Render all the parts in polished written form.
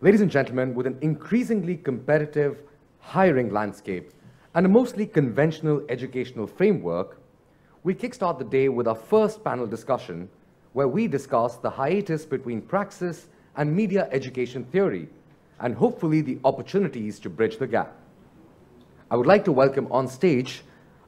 Ladies and gentlemen, with an increasingly competitive hiring landscape and a mostly conventional educational framework, we kickstart the day with our first panel discussion, where we discuss the hiatus between praxis and media education theory, and hopefully the opportunities to bridge the gap. I would like to welcome on stage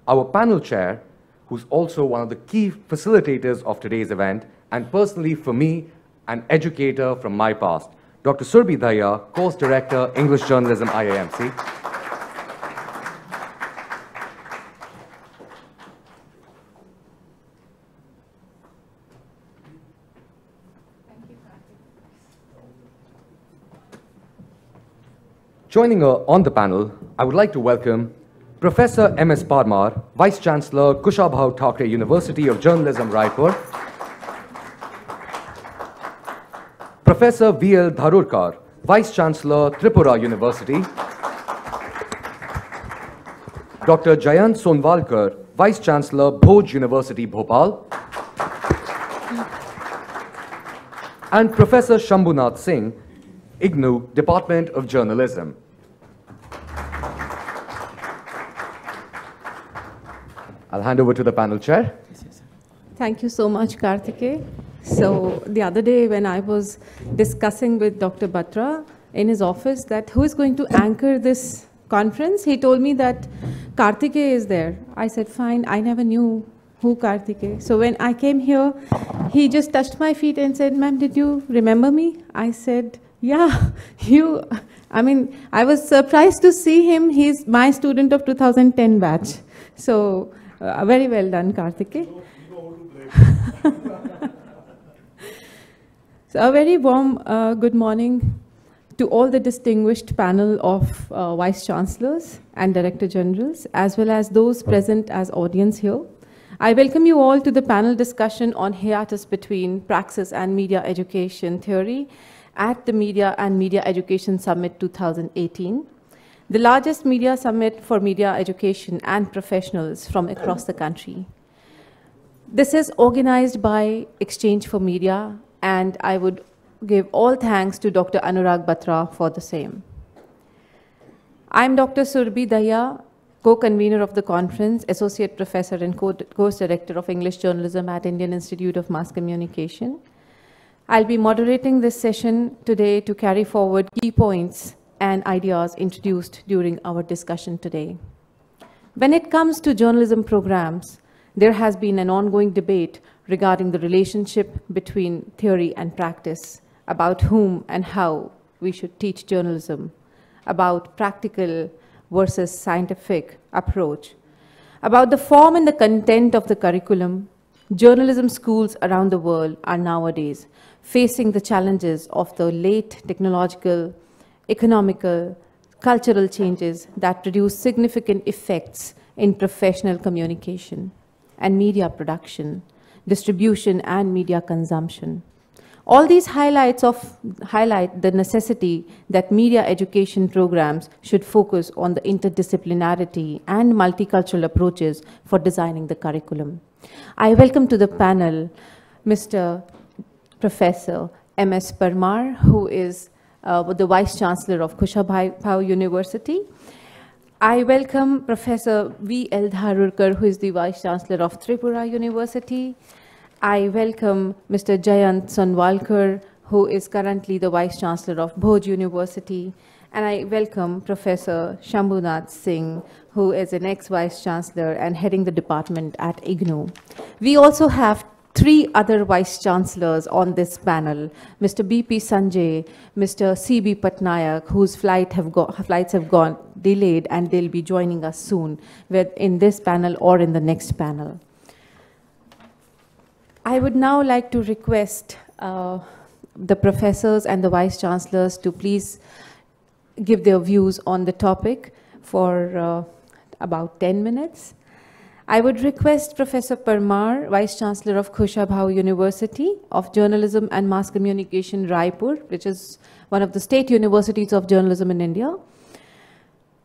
our panel chair, who's also one of the key facilitators of today's event, and personally for me, an educator from my past, Dr. Surbhi Dahiya, Course Director, English Journalism, IAMC. Joining her on the panel, I would like to welcome Professor M.S. Parmar, Vice-Chancellor, Kushabhau Thakre University of Journalism, Raipur. Professor VL Dharurkar, Vice-Chancellor, Tripura University. Dr. Jayant Sonwalkar, Vice-Chancellor, Bhoj University, Bhopal. And Professor Shambhunath Singh, IGNOU, Department of Journalism. I'll hand over to the panel chair. Thank you so much, Karthike. So the other day when I was discussing with Dr. Batra in his office that who is going to anchor this conference, he told me that Karthike is there. I said, fine, I never knew who Karthike. So when I came here, he just touched my feet and said, ma'am, did you remember me? I said, yeah, you. I mean, I was surprised to see him. He's my student of 2010 batch. So very well done, Karthike. So a very warm good morning to all the distinguished panel of Vice-Chancellors and Director-Generals, as well as those present as audience here. I welcome you all to the panel discussion on hiatus between praxis and media education theory at the Media and Media Education Summit 2018. The largest media summit for media education and professionals from across the country. This is organized by Exchange4media, and I would give all thanks to Dr. Anurag Batra for the same. I'm Dr. Surbhi Dahiya, co-convener of the conference, associate professor and course director of English journalism at Indian Institute of Mass Communication. I'll be moderating this session today to carry forward key points and ideas introduced during our discussion today. When it comes to journalism programs, there has been an ongoing debate regarding the relationship between theory and practice, about whom and how we should teach journalism, about practical versus scientific approach, about the form and the content of the curriculum. Journalism schools around the world are nowadays facing the challenges of the late technological, economical, cultural changes that produce significant effects in professional communication and media production, distribution and media consumption. All these highlight the necessity that media education programs should focus on the interdisciplinarity and multicultural approaches for designing the curriculum. I welcome to the panel Mr. Professor M.S. Parmar, who is the Vice-Chancellor of Kushabhau University. I welcome Professor V.L. Dharurkar, who is the Vice-Chancellor of Tripura University. I welcome Mr. Jayant Sonwalkar, who is currently the Vice-Chancellor of Bhoj University. And I welcome Professor Shambhunath Singh, who is an ex-Vice-Chancellor and heading the department at IGNOU. We also have three other Vice-Chancellors on this panel, Mr. BP Sanjay, Mr. CB Patnayak, whose flights have gone delayed, and they'll be joining us soon in this panel or in the next panel. I would now like to request the professors and the Vice-Chancellors to please give their views on the topic for about 10 minutes. I would request Professor Parmar, Vice-Chancellor of Kushabhau University of Journalism and Mass Communication, Raipur, which is one of the state universities of journalism in India,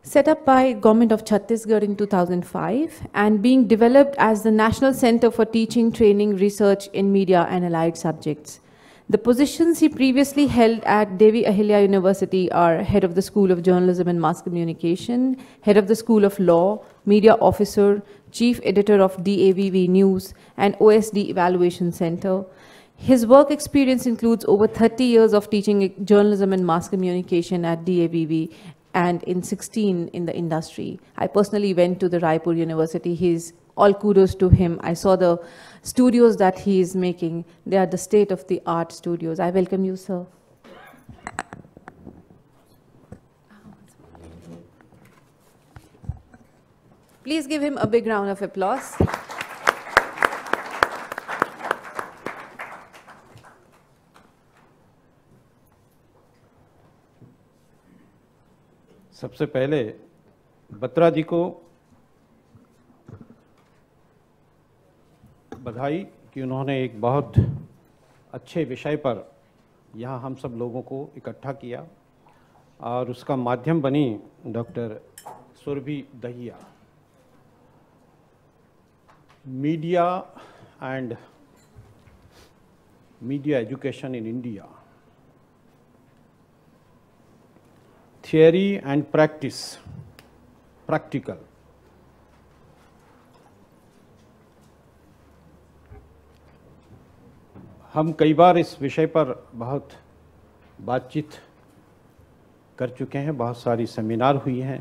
set up by Government of Chhattisgarh in 2005 and being developed as the National Center for Teaching, Training, Research in Media and Allied Subjects. The positions he previously held at Devi Ahilya University are Head of the School of Journalism and Mass Communication, Head of the School of Law, Media Officer, Chief Editor of DAVV News and OSD Evaluation Center. His work experience includes over 30 years of teaching journalism and mass communication at DAVV and in 16 in the industry. I personally went to the Raipur University. All kudos to him. I saw the studios that he is making. They are the state-of-the-art studios. I welcome you, sir. Please give him a big round of applause. सबसे पहले बत्रा जी को बधाई कि उन्होंने एक बहुत अच्छे विषय पर यहाँ हम सब लोगों को इकट्ठा किया और उसका माध्यम बनी doctor Surabhi Dahiya. Media education in India. Theory and practical. हम कई बार इस विषय पर बहुत बातचीत कर चुके हैं, बहुत सारी सेमिनार हुई हैं,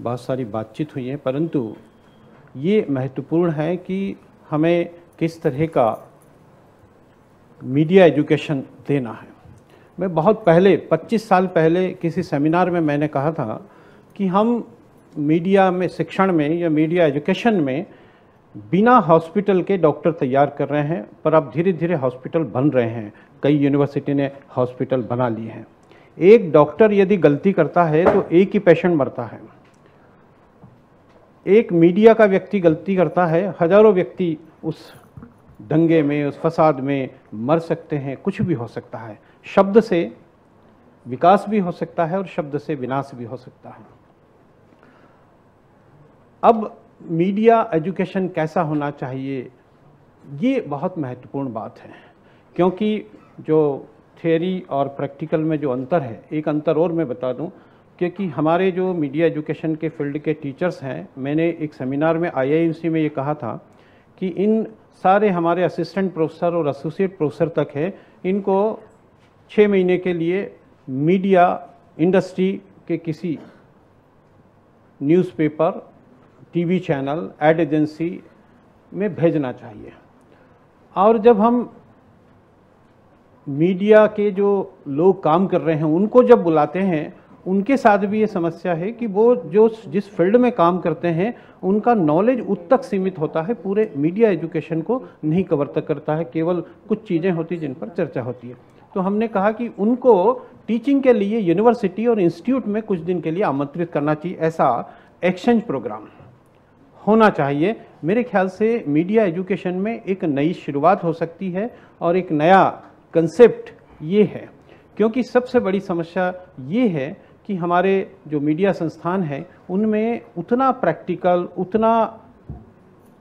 बहुत सारी बातचीत हुई है, परंतु ये महत्वपूर्ण है कि हमें किस तरह का मीडिया एजुकेशन देना है. मैं बहुत पहले 25 साल पहले किसी सेमिनार में मैंने कहा था कि हम मीडिया में शिक्षण में या मीडिया एजुकेशन में बिना हॉस्पिटल के डॉक्टर तैयार कर रहे हैं, पर अब धीरे धीरे हॉस्पिटल बन रहे हैं. कई यूनिवर्सिटी ने हॉस्पिटल बना लिए हैं. एक डॉक्टर यदि गलती करता है तो एक ही पेशेंट मरता है. एक मीडिया का व्यक्ति गलती करता है, हजारों व्यक्ति उस दंगे में, उस फसाद में मर सकते हैं. कुछ भी हो सकता है. शब्द से विकास भी हो सकता है और शब्द से विनाश भी हो सकता है. अब मीडिया एजुकेशन कैसा होना चाहिए, ये बहुत महत्वपूर्ण बात है, क्योंकि जो थ्योरी और प्रैक्टिकल में जो अंतर है, एक अंतर और मैं बता दूं, क्योंकि हमारे जो मीडिया एजुकेशन के फील्ड के टीचर्स हैं, मैंने एक सेमिनार में IIMC में ये कहा था कि इन सारे हमारे असिस्टेंट प्रोफेसर और एसोसिएट प्रोफेसर तक है, इनको 6 महीने के लिए मीडिया इंडस्ट्री के किसी newspaper, TV channel, ad agency में भेजना चाहिए. और जब हम मीडिया के जो लोग काम कर रहे हैं उनको जब बुलाते हैं, उनके साथ भी ये समस्या है कि वो जो जिस फील्ड में काम करते हैं उनका नॉलेज उत तक सीमित होता है, पूरे मीडिया एजुकेशन को नहीं कवर तक करता है. केवल कुछ चीज़ें होती जिन पर चर्चा होती है. तो हमने कहा कि उनको टीचिंग के लिए यूनिवर्सिटी और इंस्टीट्यूट में कुछ दिन के लिए आमंत्रित करना चाहिए. ऐसा एक्सचेंज प्रोग्राम होना चाहिए. मेरे ख्याल से मीडिया एजुकेशन में एक नई शुरुआत हो सकती है और एक नया कंसेप्ट ये है, क्योंकि सबसे बड़ी समस्या ये है कि हमारे जो मीडिया संस्थान हैं उनमें उतना प्रैक्टिकल, उतना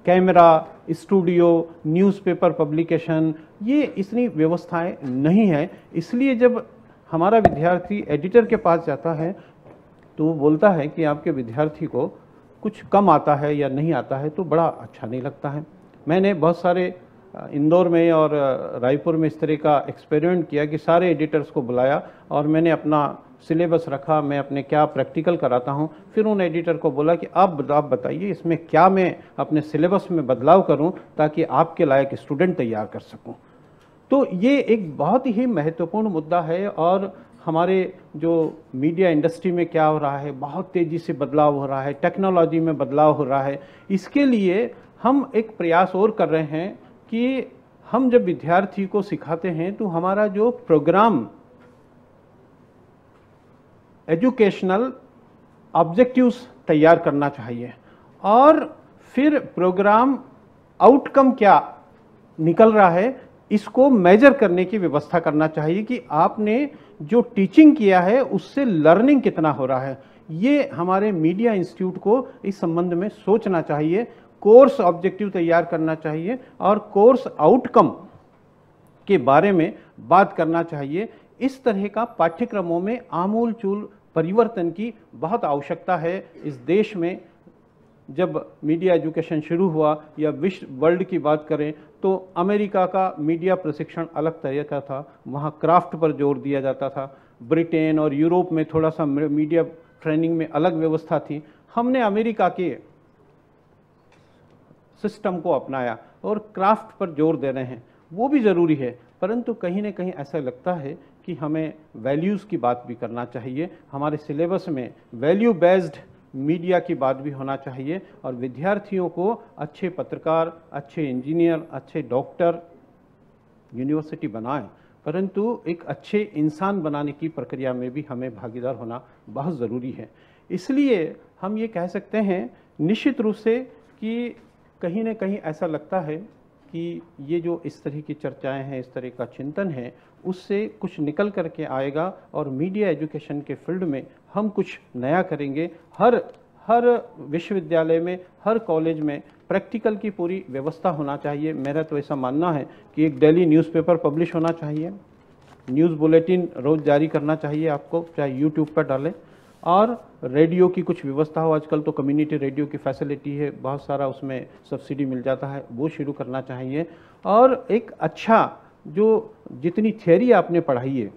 कैमरा, स्टूडियो, न्यूज़पेपर पब्लिकेशन, ये इतनी व्यवस्थाएं नहीं है. इसलिए जब हमारा विद्यार्थी एडिटर के पास जाता है तो वो बोलता है कि आपके विद्यार्थी को कुछ कम आता है या नहीं आता है, तो बड़ा अच्छा नहीं लगता है. मैंने बहुत सारे इंदौर में और रायपुर में इस तरह का एक्सपेरिमेंट किया कि सारे एडिटर्स को बुलाया और मैंने अपना सिलेबस रखा, मैं अपने क्या प्रैक्टिकल कराता हूं. फिर उन एडिटर को बोला कि आप बताइए इसमें क्या मैं अपने सिलेबस में बदलाव करूँ ताकि आपके लायक स्टूडेंट तैयार कर सकूँ. तो ये एक बहुत ही महत्वपूर्ण मुद्दा है. और हमारे जो मीडिया इंडस्ट्री में क्या हो रहा है, बहुत तेज़ी से बदलाव हो रहा है, टेक्नोलॉजी में बदलाव हो रहा है. इसके लिए हम एक प्रयास और कर रहे हैं कि हम जब विद्यार्थी को सिखाते हैं तो हमारा जो प्रोग्राम एजुकेशनल ऑब्जेक्टिव्स तैयार करना चाहिए और फिर प्रोग्राम आउटकम क्या निकल रहा है इसको मेजर करने की व्यवस्था करना चाहिए कि आपने जो टीचिंग किया है उससे लर्निंग कितना हो रहा है. ये हमारे मीडिया इंस्टीट्यूट को इस संबंध में सोचना चाहिए. कोर्स ऑब्जेक्टिव तैयार करना चाहिए और कोर्स आउटकम के बारे में बात करना चाहिए। इस तरह का पाठ्यक्रमों में आमूलचूल परिवर्तन की बहुत आवश्यकता है इस देश में। जब मीडिया एजुकेशन शुरू हुआ या विश्व वर्ल्ड की बात करें तो अमेरिका का मीडिया प्रशिक्षण अलग तरह का था, वहाँ क्राफ्ट पर जोर दिया जाता था। ब्रिटेन और यूरोप में थोड़ा सा मीडिया ट्रेनिंग में अलग व्यवस्था थी। हमने अमेरिका के सिस्टम को अपनाया और क्राफ्ट पर जोर दे रहे हैं, वो भी ज़रूरी है, परंतु कहीं ना कहीं ऐसा लगता है कि हमें वैल्यूज़ की बात भी करना चाहिए। हमारे सिलेबस में वैल्यू बेस्ड मीडिया की बात भी होना चाहिए और विद्यार्थियों को अच्छे पत्रकार, अच्छे इंजीनियर, अच्छे डॉक्टर यूनिवर्सिटी बनाएं, परंतु एक अच्छे इंसान बनाने की प्रक्रिया में भी हमें भागीदार होना बहुत ज़रूरी है। इसलिए हम ये कह सकते हैं निश्चित रूप से कि कहीं ना कहीं ऐसा लगता है कि ये जो इस तरह की चर्चाएं हैं, इस तरह का चिंतन है, उससे कुछ निकल कर के आएगा और मीडिया एजुकेशन के फील्ड में हम कुछ नया करेंगे। हर विश्वविद्यालय में, हर कॉलेज में प्रैक्टिकल की पूरी व्यवस्था होना चाहिए। मेरा तो ऐसा मानना है कि एक डेली न्यूज़पेपर पब्लिश होना चाहिए, न्यूज़ बुलेटिन रोज़ जारी करना चाहिए आपको, चाहे यूट्यूब पर डालें, और रेडियो की कुछ व्यवस्था हो। आजकल तो कम्युनिटी रेडियो की फैसिलिटी है, बहुत सारा उसमें सब्सिडी मिल जाता है, वो शुरू करना चाहिए। और एक अच्छा जो जितनी थियोरी आपने पढ़ाई है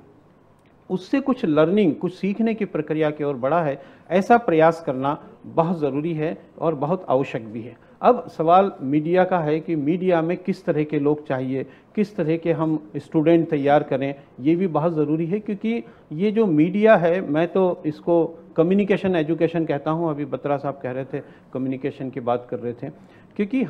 उससे कुछ लर्निंग, कुछ सीखने की प्रक्रिया की ओर बढ़ा है, ऐसा प्रयास करना बहुत ज़रूरी है और बहुत आवश्यक भी है। अब सवाल मीडिया का है कि मीडिया में किस तरह के लोग चाहिए, किस तरह के हम स्टूडेंट तैयार करें, ये भी बहुत ज़रूरी है। क्योंकि ये जो मीडिया है, मैं तो इसको कम्युनिकेशन एजुकेशन कहता हूँ। अभी बत्रा साहब कह रहे थे, कम्युनिकेशन की बात कर रहे थे, क्योंकि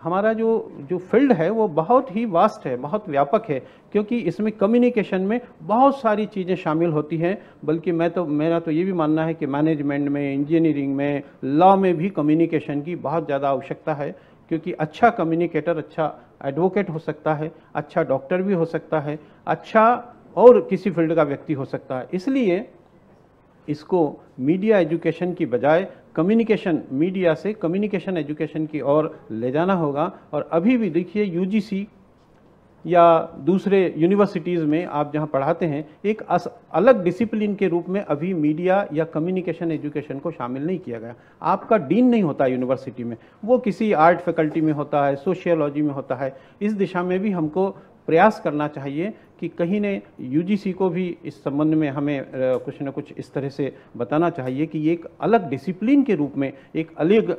हमारा जो फील्ड है वो बहुत ही वास्ट है, बहुत व्यापक है, क्योंकि इसमें कम्युनिकेशन में बहुत सारी चीज़ें शामिल होती हैं। बल्कि मेरा तो ये भी मानना है कि मैनेजमेंट में, इंजीनियरिंग में, लॉ में भी कम्युनिकेशन की बहुत ज़्यादा आवश्यकता है। क्योंकि अच्छा कम्युनिकेटर अच्छा एडवोकेट हो सकता है, अच्छा डॉक्टर भी हो सकता है, अच्छा और किसी फील्ड का व्यक्ति हो सकता है। इसलिए इसको मीडिया एजुकेशन की बजाय कम्युनिकेशन मीडिया से कम्युनिकेशन एजुकेशन की ओर ले जाना होगा। और अभी भी देखिए यूजीसी या दूसरे यूनिवर्सिटीज़ में आप जहां पढ़ाते हैं, एक अलग डिसिप्लिन के रूप में अभी मीडिया या कम्युनिकेशन एजुकेशन को शामिल नहीं किया गया। आपका डीन नहीं होता यूनिवर्सिटी में, वो किसी आर्ट फैकल्टी में होता है, सोशियोलॉजी में होता है। इस दिशा में भी हमको प्रयास करना चाहिए कि कहीं ने यूजीसी को भी इस संबंध में हमें कुछ न कुछ इस तरह से बताना चाहिए कि ये एक अलग डिसिप्लिन के रूप में, एक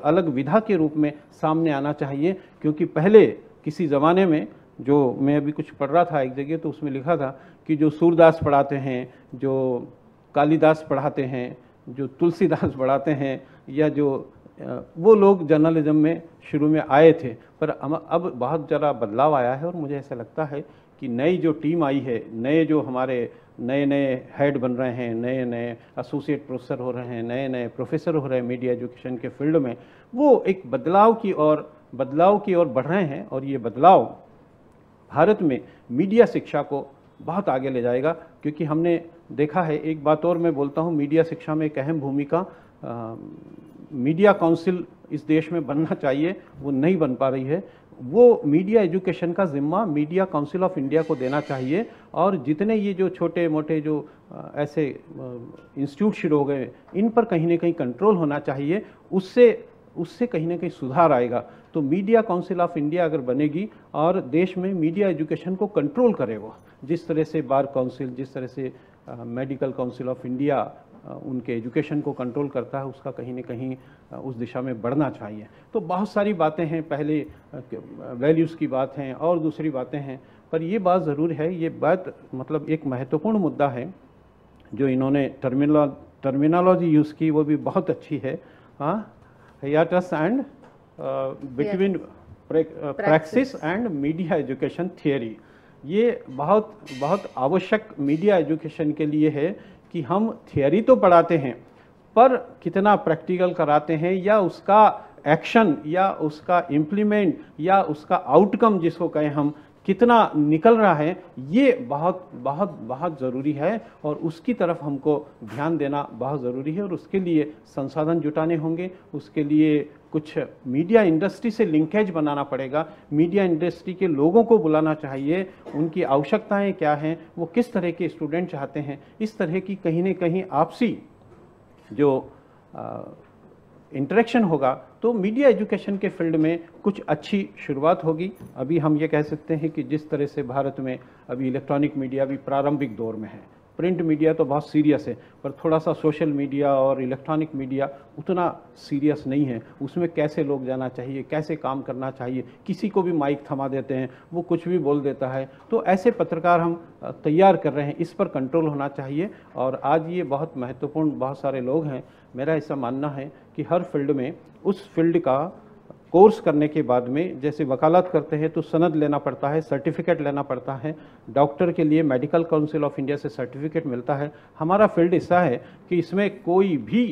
अलग विधा के रूप में सामने आना चाहिए। क्योंकि पहले किसी ज़माने में, जो मैं अभी कुछ पढ़ रहा था एक जगह, तो उसमें लिखा था कि जो सूरदास पढ़ाते हैं, जो कालिदास पढ़ाते हैं, जो तुलसीदास पढ़ाते हैं, या जो वो लोग जर्नलिज्म में शुरू में आए थे, पर अब बहुत ज़रा बदलाव आया है। और मुझे ऐसा लगता है कि नई जो टीम आई है, नए जो हमारे नए हेड बन रहे हैं, नए एसोसिएट प्रोफेसर हो रहे हैं, नए प्रोफेसर हो रहे हैं मीडिया एजुकेशन के फील्ड में, वो एक बदलाव की ओर बढ़ रहे हैं। और ये बदलाव भारत में मीडिया शिक्षा को बहुत आगे ले जाएगा। क्योंकि हमने देखा है, एक बात और मैं बोलता हूँ, मीडिया शिक्षा में एक अहम भूमिका मीडिया काउंसिल इस देश में बनना चाहिए, वो नहीं बन पा रही है। वो मीडिया एजुकेशन का जिम्मा मीडिया काउंसिल ऑफ इंडिया को देना चाहिए। और जितने ये जो छोटे मोटे जो ऐसे इंस्टीट्यूट शुरू हो गए, इन पर कहीं ना कहीं कंट्रोल होना चाहिए, उससे कहीं ना कहीं सुधार आएगा। तो मीडिया काउंसिल ऑफ इंडिया अगर बनेगी और देश में मीडिया एजुकेशन को कंट्रोल करेगा, जिस तरह से बार काउंसिल, जिस तरह से मेडिकल काउंसिल ऑफ इंडिया उनके एजुकेशन को कंट्रोल करता है, उसका कहीं ना कहीं उस दिशा में बढ़ना चाहिए। तो बहुत सारी बातें हैं, पहले वैल्यूज़ की बात हैं और दूसरी बातें हैं, पर ये बात ज़रूर है, ये बात मतलब एक महत्वपूर्ण मुद्दा है। जो इन्होंने टर्मिनोलॉजी यूज़ की वो भी बहुत अच्छी है, hiatus and between practice and media education theory. ये बहुत बहुत आवश्यक मीडिया एजुकेशन के लिए है कि हम थियोरी तो पढ़ाते हैं, पर कितना प्रैक्टिकल कराते हैं, या उसका एक्शन या उसका इम्प्लीमेंट या उसका आउटकम जिसको कहें हम, कितना निकल रहा है, ये बहुत बहुत बहुत ज़रूरी है। और उसकी तरफ हमको ध्यान देना बहुत ज़रूरी है। और उसके लिए संसाधन जुटाने होंगे, उसके लिए कुछ मीडिया इंडस्ट्री से लिंकेज बनाना पड़ेगा, मीडिया इंडस्ट्री के लोगों को बुलाना चाहिए, उनकी आवश्यकताएं क्या हैं, वो किस तरह के स्टूडेंट चाहते हैं, इस तरह की कहीं ना कहीं आपसी जो इंटरेक्शन होगा तो मीडिया एजुकेशन के फील्ड में कुछ अच्छी शुरुआत होगी। अभी हम ये कह सकते हैं कि जिस तरह से भारत में अभी इलेक्ट्रॉनिक मीडिया भी प्रारंभिक दौर में है, प्रिंट मीडिया तो बहुत सीरियस है पर थोड़ा सा सोशल मीडिया और इलेक्ट्रॉनिक मीडिया उतना सीरियस नहीं है, उसमें कैसे लोग जाना चाहिए, कैसे काम करना चाहिए, किसी को भी माइक थमा देते हैं, वो कुछ भी बोल देता है, तो ऐसे पत्रकार हम तैयार कर रहे हैं, इस पर कंट्रोल होना चाहिए। और आज ये बहुत महत्वपूर्ण बहुत सारे लोग हैं, मेरा ऐसा मानना है कि हर फील्ड में उस फील्ड का कोर्स करने के बाद में, जैसे वकालत करते हैं तो सनद लेना पड़ता है, सर्टिफिकेट लेना पड़ता है, डॉक्टर के लिए मेडिकल काउंसिल ऑफ इंडिया से सर्टिफिकेट मिलता है। हमारा फील्ड ऐसा है कि इसमें कोई भी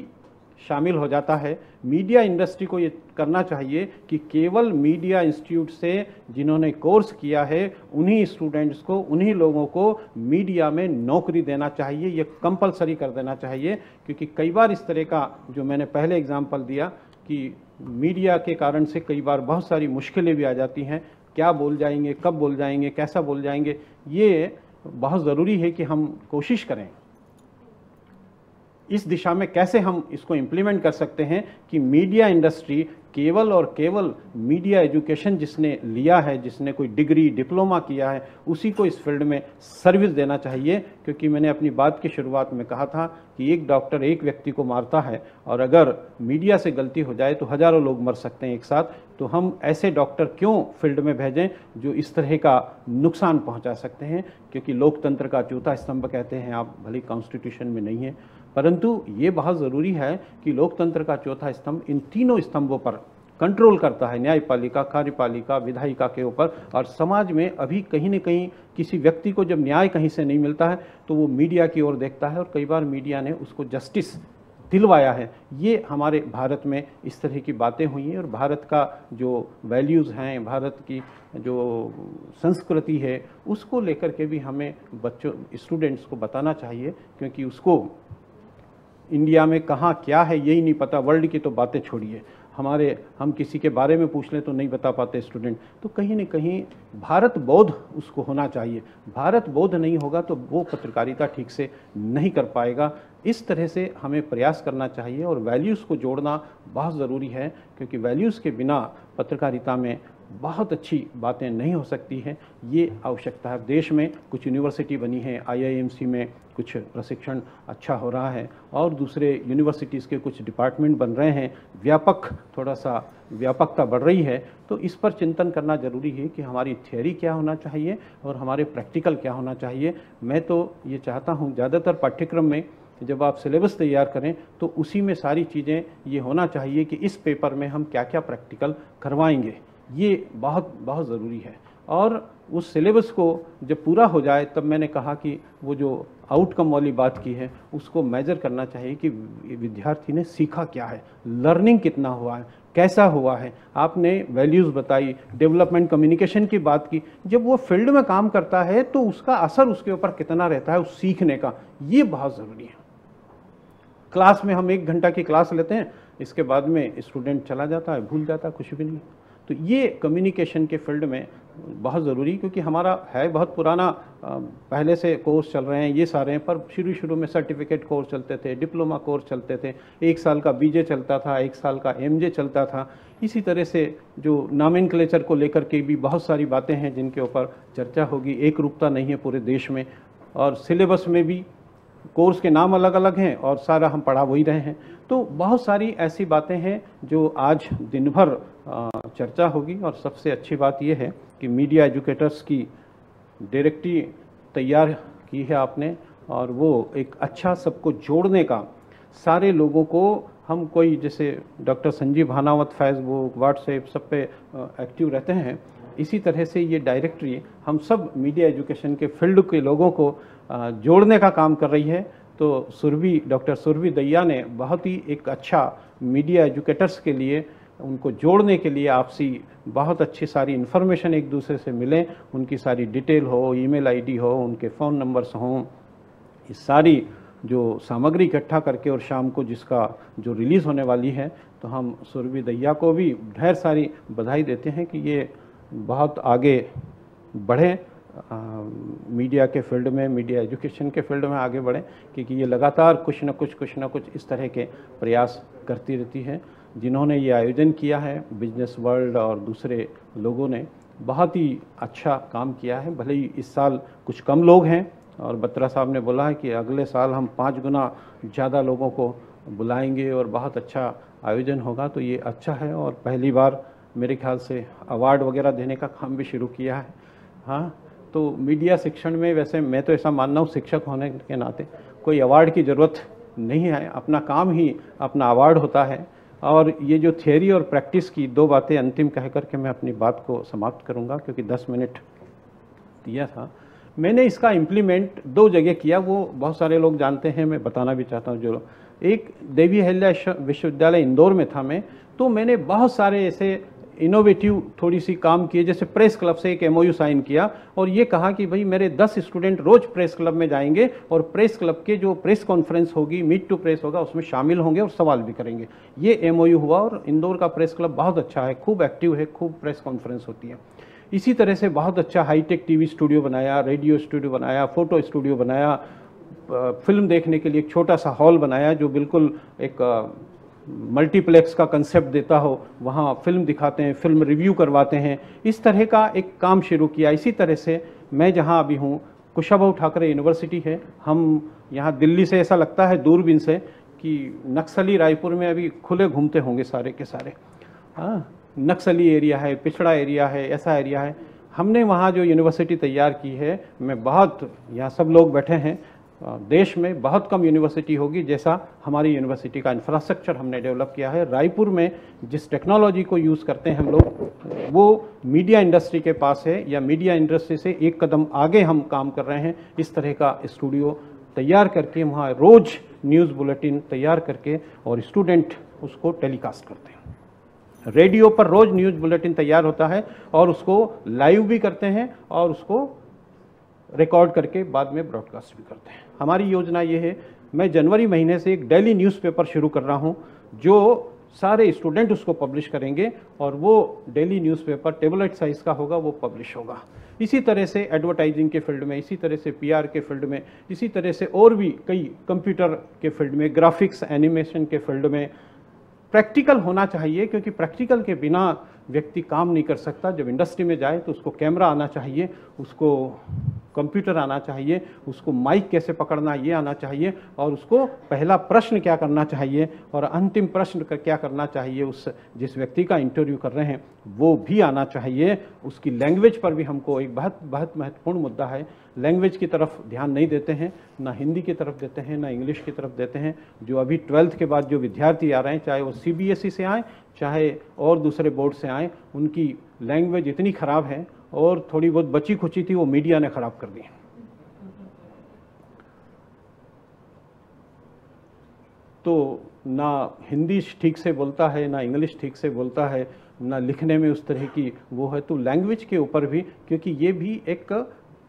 शामिल हो जाता है। मीडिया इंडस्ट्री को ये करना चाहिए कि केवल मीडिया इंस्टीट्यूट से जिन्होंने कोर्स किया है उन्हीं स्टूडेंट्स को, उन्हीं लोगों को मीडिया में नौकरी देना चाहिए, ये कंपलसरी कर देना चाहिए। क्योंकि कई बार इस तरह का, जो मैंने पहले एग्जाम्पल दिया कि मीडिया के कारण से कई बार बहुत सारी मुश्किलें भी आ जाती हैं, क्या बोल जाएंगे, कब बोल जाएंगे, कैसा बोल जाएंगे, ये बहुत ज़रूरी है कि हम कोशिश करें इस दिशा में कैसे हम इसको इम्प्लीमेंट कर सकते हैं कि मीडिया इंडस्ट्री केवल और केवल मीडिया एजुकेशन जिसने लिया है, जिसने कोई डिग्री डिप्लोमा किया है, उसी को इस फील्ड में सर्विस देना चाहिए। क्योंकि मैंने अपनी बात की शुरुआत में कहा था कि एक डॉक्टर एक व्यक्ति को मारता है और अगर मीडिया से गलती हो जाए तो हज़ारों लोग मर सकते हैं एक साथ, तो हम ऐसे डॉक्टर क्यों फील्ड में भेजें जो इस तरह का नुकसान पहुँचा सकते हैं। क्योंकि लोकतंत्र का चौथा स्तंभ कहते हैं आप, भले कॉन्स्टिट्यूशन में नहीं है परंतु ये बहुत ज़रूरी है कि लोकतंत्र का चौथा स्तंभ इन तीनों स्तंभों पर कंट्रोल करता है, न्यायपालिका, कार्यपालिका, विधायिका के ऊपर। और समाज में अभी कहीं ना कहीं किसी व्यक्ति को जब न्याय कहीं से नहीं मिलता है तो वो मीडिया की ओर देखता है और कई बार मीडिया ने उसको जस्टिस दिलवाया है। ये हमारे भारत में इस तरह की बातें हुई हैं और भारत का जो वैल्यूज़ हैं, भारत की जो संस्कृति है, उसको लेकर के भी हमें बच्चों, स्टूडेंट्स को बताना चाहिए। क्योंकि उसको इंडिया में कहाँ क्या है यही नहीं पता, वर्ल्ड की तो बातें छोड़िए, हमारे हम किसी के बारे में पूछ लें तो नहीं बता पाते स्टूडेंट। तो कहीं ना कहीं भारत बोध उसको होना चाहिए, भारत बोध नहीं होगा तो वो पत्रकारिता ठीक से नहीं कर पाएगा। इस तरह से हमें प्रयास करना चाहिए और वैल्यूज़ को जोड़ना बहुत ज़रूरी है क्योंकि वैल्यूज़ के बिना पत्रकारिता में बहुत अच्छी बातें नहीं हो सकती हैं, ये आवश्यकता है। देश में कुछ यूनिवर्सिटी बनी है, आईआईएमसी में कुछ प्रशिक्षण अच्छा हो रहा है और दूसरे यूनिवर्सिटीज़ के कुछ डिपार्टमेंट बन रहे हैं, व्यापक, थोड़ा सा व्यापकता बढ़ रही है। तो इस पर चिंतन करना ज़रूरी है कि हमारी थ्योरी क्या होना चाहिए और हमारे प्रैक्टिकल क्या होना चाहिए। मैं तो ये चाहता हूँ ज़्यादातर पाठ्यक्रम में जब आप सिलेबस तैयार करें तो उसी में सारी चीज़ें ये होना चाहिए कि इस पेपर में हम क्या क्या प्रैक्टिकल करवाएंगे, ये बहुत बहुत ज़रूरी है। और उस सिलेबस को जब पूरा हो जाए तब मैंने कहा कि वो जो आउटकम वाली बात की है उसको मेजर करना चाहिए कि विद्यार्थी ने सीखा क्या है, लर्निंग कितना हुआ है, कैसा हुआ है। आपने वैल्यूज़ बताई, डेवलपमेंट, कम्युनिकेशन की बात की, जब वो फील्ड में काम करता है तो उसका असर उसके ऊपर कितना रहता है उस सीखने का, ये बहुत ज़रूरी है। क्लास में हम एक घंटा की क्लास लेते हैं, इसके बाद में स्टूडेंट चला जाता है, भूल जाता है, कुछ भी नहीं। तो ये कम्युनिकेशन के फील्ड में बहुत ज़रूरी, क्योंकि हमारा है बहुत पुराना, पहले से कोर्स चल रहे हैं ये सारे हैं, पर शुरू में सर्टिफिकेट कोर्स चलते थे, डिप्लोमा कोर्स चलते थे, एक साल का बीजे चलता था, एक साल का एमजे चलता था। इसी तरह से जो नॉमेनक्लेचर को लेकर के भी बहुत सारी बातें हैं जिनके ऊपर चर्चा होगी। एक रूपता नहीं है पूरे देश में और सिलेबस में भी कोर्स के नाम अलग अलग हैं और सारा हम पढ़ा वही रहे हैं। तो बहुत सारी ऐसी बातें हैं जो आज दिन भर चर्चा होगी। और सबसे अच्छी बात यह है कि मीडिया एजुकेटर्स की डायरेक्टरी तैयार की है आपने और वो एक अच्छा सबको जोड़ने का, सारे लोगों को हम कोई, जैसे doctor Sanjeev Bhanawat Facebook, WhatsApp सब पे एक्टिव रहते हैं, इसी तरह से ये डायरेक्टरी हम सब मीडिया एजुकेशन के फील्ड के लोगों को जोड़ने का काम कर रही है। तो सुरभि, डॉक्टर सुरभि दहिया ने बहुत ही एक अच्छा मीडिया एजुकेटर्स के लिए, उनको जोड़ने के लिए आपसी बहुत अच्छी सारी इन्फॉर्मेशन एक दूसरे से मिलें, उनकी सारी डिटेल हो, ईमेल आईडी हो, उनके फ़ोन नंबर्स हों, ये सारी जो सामग्री इकट्ठा करके और शाम को जिसका जो रिलीज़ होने वाली है, तो हम सुरभि दहिया को भी ढेर सारी बधाई देते हैं कि ये बहुत आगे बढ़ें, मीडिया के फील्ड में, मीडिया एजुकेशन के फील्ड में आगे बढ़ें, क्योंकि ये लगातार कुछ ना कुछ इस तरह के प्रयास करती रहती है। जिन्होंने ये आयोजन किया है, बिजनेस वर्ल्ड और दूसरे लोगों ने बहुत ही अच्छा काम किया है। भले ही इस साल कुछ कम लोग हैं और बत्रा साहब ने बोला है कि अगले साल हम 5 गुना ज़्यादा लोगों को बुलाएंगे और बहुत अच्छा आयोजन होगा, तो ये अच्छा है। और पहली बार मेरे ख्याल से अवार्ड वगैरह देने का काम भी शुरू किया है। हाँ, तो मीडिया शिक्षण में वैसे मैं तो ऐसा मानना हूँ, शिक्षक होने के नाते कोई अवार्ड की ज़रूरत नहीं है, अपना काम ही अपना अवार्ड होता है। और ये जो थियोरी और प्रैक्टिस की दो बातें अंतिम कह करके मैं अपनी बात को समाप्त करूँगा, क्योंकि 10 मिनट दिया था। मैंने इसका इम्प्लीमेंट 2 जगह किया, वो बहुत सारे लोग जानते हैं, मैं बताना भी चाहता हूँ। जो एक देवी अहिल्या विश्वविद्यालय इंदौर में था मैं, तो मैंने बहुत सारे ऐसे इनोवेटिव थोड़ी सी काम किए, जैसे प्रेस क्लब से एक MOU साइन किया और ये कहा कि भाई मेरे 10 स्टूडेंट रोज़ प्रेस क्लब में जाएंगे और प्रेस क्लब के जो प्रेस कॉन्फ्रेंस होगी, मीट टू प्रेस होगा, उसमें शामिल होंगे और सवाल भी करेंगे। ये MOU हुआ और इंदौर का प्रेस क्लब बहुत अच्छा है, खूब एक्टिव है, खूब प्रेस कॉन्फ्रेंस होती है। इसी तरह से बहुत अच्छा हाईटेक TV स्टूडियो बनाया, रेडियो स्टूडियो बनाया, फ़ोटो स्टूडियो बनाया, फिल्म देखने के लिए एक छोटा सा हॉल बनाया जो बिल्कुल एक मल्टीप्लेक्स का कंसेप्ट देता हो, वहाँ फिल्म दिखाते हैं, फिल्म रिव्यू करवाते हैं, इस तरह का एक काम शुरू किया। इसी तरह से मैं जहाँ अभी हूँ, कुशाभाऊ ठाकरे यूनिवर्सिटी है। हम यहाँ दिल्ली से ऐसा लगता है दूरबीन से कि नक्सली रायपुर में अभी खुले घूमते होंगे सारे के सारे। हाँ, नक्सली एरिया है, पिछड़ा एरिया है, ऐसा एरिया है। हमने वहाँ जो यूनिवर्सिटी तैयार की है, मैं बहुत, यहाँ सब लोग बैठे हैं, देश में बहुत कम यूनिवर्सिटी होगी जैसा हमारी यूनिवर्सिटी का इंफ्रास्ट्रक्चर हमने डेवलप किया है। रायपुर में जिस टेक्नोलॉजी को यूज़ करते हैं हम लोग, वो मीडिया इंडस्ट्री के पास है, या मीडिया इंडस्ट्री से एक कदम आगे हम काम कर रहे हैं। इस तरह का स्टूडियो तैयार करके वहाँ रोज़ न्यूज़ बुलेटिन तैयार करके और स्टूडेंट उसको टेलीकास्ट करते हैं। रेडियो पर रोज़ न्यूज़ बुलेटिन तैयार होता है और उसको लाइव भी करते हैं और उसको रिकॉर्ड करके बाद में ब्रॉडकास्ट भी करते हैं। हमारी योजना ये है, मैं जनवरी महीने से एक डेली न्यूज़पेपर शुरू कर रहा हूँ जो सारे स्टूडेंट उसको पब्लिश करेंगे और वो डेली न्यूज़पेपर टेबलेट साइज़ का होगा, वो पब्लिश होगा। इसी तरह से एडवर्टाइजिंग के फील्ड में, इसी तरह से PR के फील्ड में, इसी तरह से और भी कई, कंप्यूटर के फील्ड में, ग्राफिक्स एनिमेशन के फील्ड में प्रैक्टिकल होना चाहिए, क्योंकि प्रैक्टिकल के बिना व्यक्ति काम नहीं कर सकता। जब इंडस्ट्री में जाए तो उसको कैमरा आना चाहिए, उसको कंप्यूटर आना चाहिए, उसको माइक कैसे पकड़ना ये आना चाहिए, और उसको पहला प्रश्न क्या करना चाहिए और अंतिम प्रश्न क्या करना चाहिए उस जिस व्यक्ति का इंटरव्यू कर रहे हैं, वो भी आना चाहिए। उसकी लैंग्वेज पर भी हमको एक बहुत महत्वपूर्ण मुद्दा है, लैंग्वेज की तरफ ध्यान नहीं देते हैं, ना हिंदी की तरफ देते हैं, ना इंग्लिश की तरफ देते हैं। जो अभी 12th के बाद जो विद्यार्थी आ रहे हैं, चाहे वो CBSE से आएँ चाहे और दूसरे बोर्ड से आएँ, उनकी लैंग्वेज इतनी ख़राब है और थोड़ी बहुत बची खुची थी वो मीडिया ने खराब कर दी। तो ना हिंदी ठीक से बोलता है, ना इंग्लिश ठीक से बोलता है, ना लिखने में उस तरह की वो है। तो लैंग्वेज के ऊपर भी, क्योंकि ये भी एक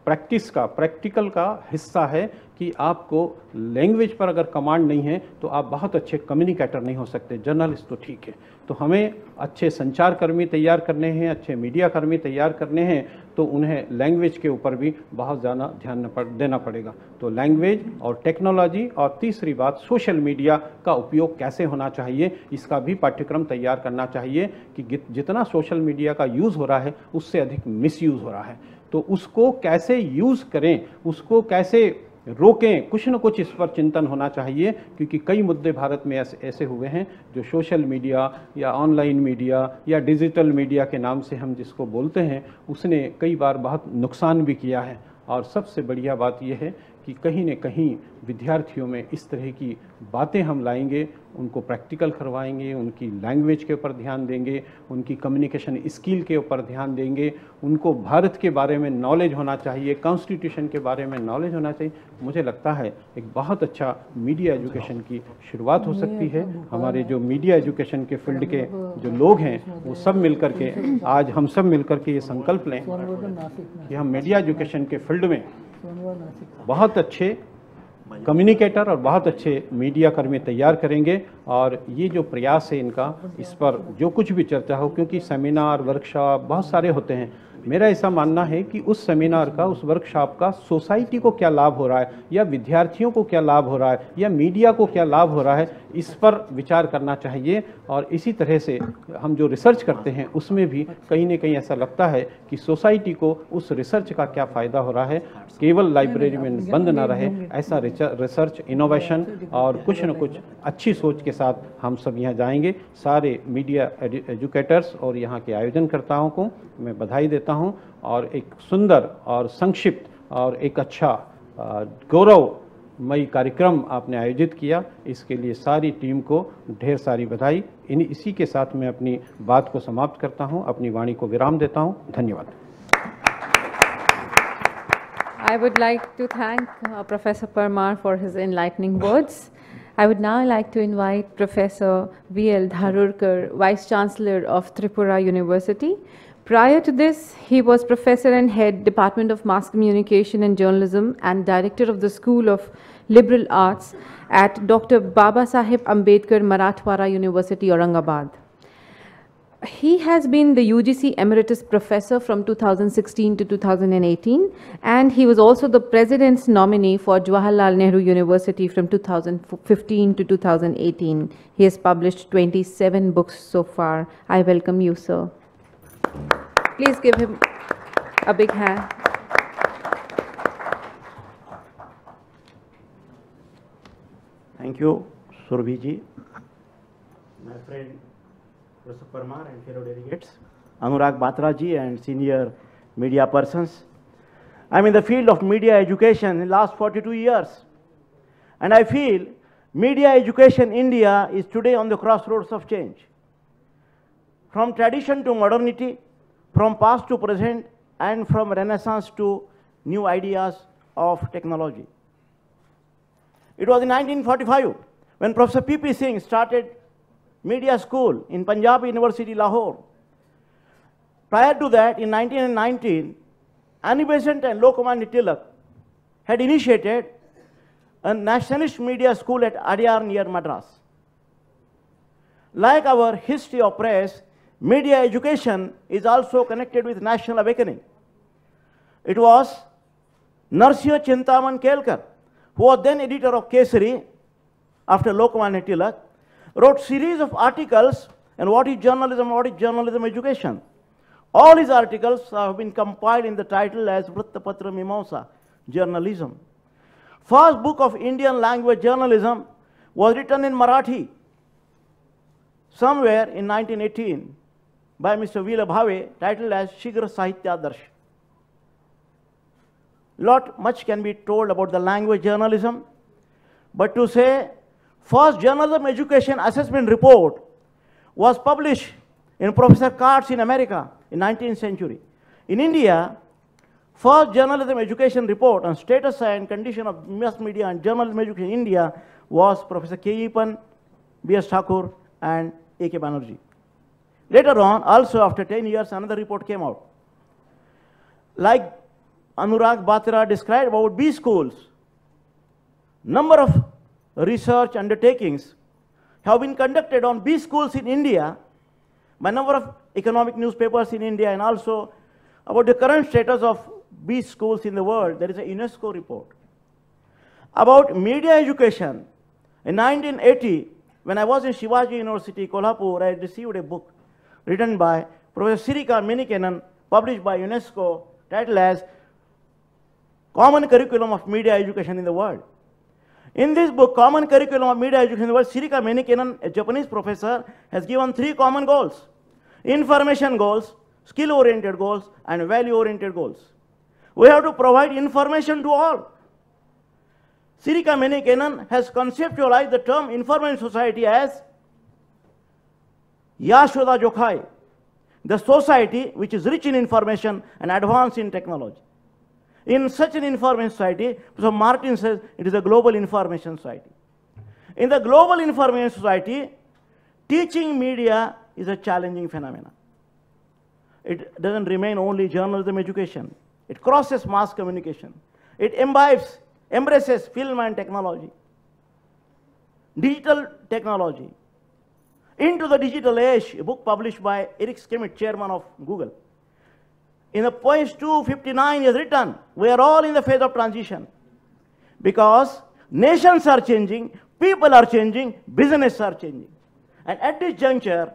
प्रैक्टिस का, प्रैक्टिकल का हिस्सा है कि आपको लैंग्वेज पर अगर कमांड नहीं है तो आप बहुत अच्छे कम्युनिकेटर नहीं हो सकते। जर्नलिस्ट तो ठीक है, तो हमें अच्छे संचारकर्मी तैयार करने हैं, अच्छे मीडियाकर्मी तैयार करने हैं, तो उन्हें लैंग्वेज के ऊपर भी बहुत ज़्यादा ध्यान देना पड़ेगा। तो लैंग्वेज और टेक्नोलॉजी, और तीसरी बात सोशल मीडिया का उपयोग कैसे होना चाहिए, इसका भी पाठ्यक्रम तैयार करना चाहिए कि जितना सोशल मीडिया का यूज़ हो रहा है उससे अधिक मिसयूज़ हो रहा है, तो उसको कैसे यूज़ करें, उसको कैसे रोकें, कुछ न कुछ इस पर चिंतन होना चाहिए। क्योंकि कई मुद्दे भारत में ऐसे हुए हैं जो सोशल मीडिया या ऑनलाइन मीडिया या डिजिटल मीडिया के नाम से हम जिसको बोलते हैं, उसने कई बार बहुत नुकसान भी किया है। और सबसे बढ़िया बात यह है कि कहीं न कहीं विद्यार्थियों में इस तरह की बातें हम लाएंगे, उनको प्रैक्टिकल करवाएंगे, उनकी लैंग्वेज के ऊपर ध्यान देंगे, उनकी कम्युनिकेशन स्किल के ऊपर ध्यान देंगे, उनको भारत के बारे में नॉलेज होना चाहिए, कॉन्स्टिट्यूशन के बारे में नॉलेज होना चाहिए। मुझे लगता है एक बहुत अच्छा मीडिया एजुकेशन की शुरुआत हो सकती है। हमारे जो मीडिया एजुकेशन के फील्ड के जो लोग हैं वो सब मिलकर के, आज हम सब मिलकर के ये संकल्प लें कि हम मीडिया एजुकेशन के फील्ड में बहुत अच्छे कम्युनिकेटर और बहुत अच्छे मीडिया कर्मी तैयार करेंगे। और ये जो प्रयास है इनका, इस पर जो कुछ भी चर्चा हो, क्योंकि सेमिनार वर्कशॉप बहुत सारे होते हैं, मेरा ऐसा मानना है कि उस सेमिनार का, उस वर्कशॉप का सोसाइटी को क्या लाभ हो रहा है, या विद्यार्थियों को क्या लाभ हो रहा है, या मीडिया को क्या लाभ हो रहा है, इस पर विचार करना चाहिए। और इसी तरह से हम जो रिसर्च करते हैं उसमें भी कहीं ना कहीं ऐसा लगता है कि सोसाइटी को उस रिसर्च का क्या फ़ायदा हो रहा है, केवल लाइब्रेरी में बंद ना रहे, ऐसा रिसर्च, इनोवेशन और कुछ न कुछ अच्छी सोच के साथ हम सब यहाँ जाएंगे। सारे मीडिया एजुकेटर्स और यहाँ के आयोजनकर्ताओं को मैं बधाई देता हूं और एक सुंदर और संक्षिप्त और एक अच्छा गौरवमयी कार्यक्रम आपने आयोजित किया, इसके लिए सारी टीम को ढेर सारी बधाई। इसी के साथ मैं अपनी बात को समाप्त करता हूं, अपनी वाणी को विराम देता हूं। धन्यवाद। I would like to thank Professor Parmar for his enlightening words. I would now like to invite Professor VL Dharurkar, Vice Chancellor of Tripura University. Prior to this, he was professor and head Department of Mass Communication and Journalism and director of the School of Liberal Arts at Dr. Baba Sahib Ambedkar Marathwara University, Aurangabad. He has been the UGC Emeritus Professor from 2016 to 2018, and he was also the President's nominee for Jawaharlal Nehru University from 2015 to 2018. He has published 27 books so far. I welcome you, sir. Please give him a big hand. Thank you, Surbhi ji. My friend Professor Parmar and fellow delegates, Anurag Batra ji and senior media persons. I am in the field of media education in the last 42 years. And I feel media education in India is today on the crossroads of change. From tradition to modernity, from past to present, and from Renaissance to new ideas of technology. It was in 1945 when Professor PP Singh started media school in Punjab University, Lahore. Prior to that, in 1919, Annie Besant and Lokmanya Tilak had initiated a nationalist media school at Adyar near Madras. Like our history of press, media education is also connected with national awakening. It was Narasya Chintaman Kelkar, who was then editor of Kesari after Lokmanya Tilak, wrote series of articles on what is journalism education. All his articles have been compiled in the title as Vrittapatra Mimamsa, Journalism. First book of Indian language journalism was written in Marathi somewhere in 1918 by Mr. Veela Bhave, titled as Shigra Sahitya Darsh. Lot much can be told about the language journalism, but to say, first journalism education assessment report was published in Professor Cart's in America in 19th century. In India, first journalism education report on status and condition of mass media and journalism education in India was Professor K.E. Pan, B.S. Thakur, and A.K. Banerjee. Later on, also after 10 years, another report came out. Like Anurag Batra described about B schools, number of research undertakings have been conducted on B schools in India by number of economic newspapers in India, and also about the current status of B schools in the world. There is a UNESCO report. About media education, in 1980, when I was in Shivaji University, Kolhapur, I received a book written by Professor Sirika Minikanan, published by UNESCO, titled as Common Curriculum of Media Education in the World. In this book, Common Curriculum of Media Education in the World, Sirika Minikanan, a Japanese professor, has given 3 common goals: information goals, skill-oriented goals, and value-oriented goals. We have to provide information to all. Sirika Minikanan has conceptualized the term information society as Yashoda Jokhai, the society which is rich in information and advanced in technology. In such an information society, so Martin says it is a global information society. In the global information society, teaching media is a challenging phenomenon. It doesn't remain only journalism education. It crosses mass communication. It imbibes embraces film and technology, digital technology. Into the Digital Age, a book published by Eric Schmidt, chairman of Google. In the points 259 is written, we are all in the phase of transition because nations are changing, people are changing, businesses are changing. And at this juncture,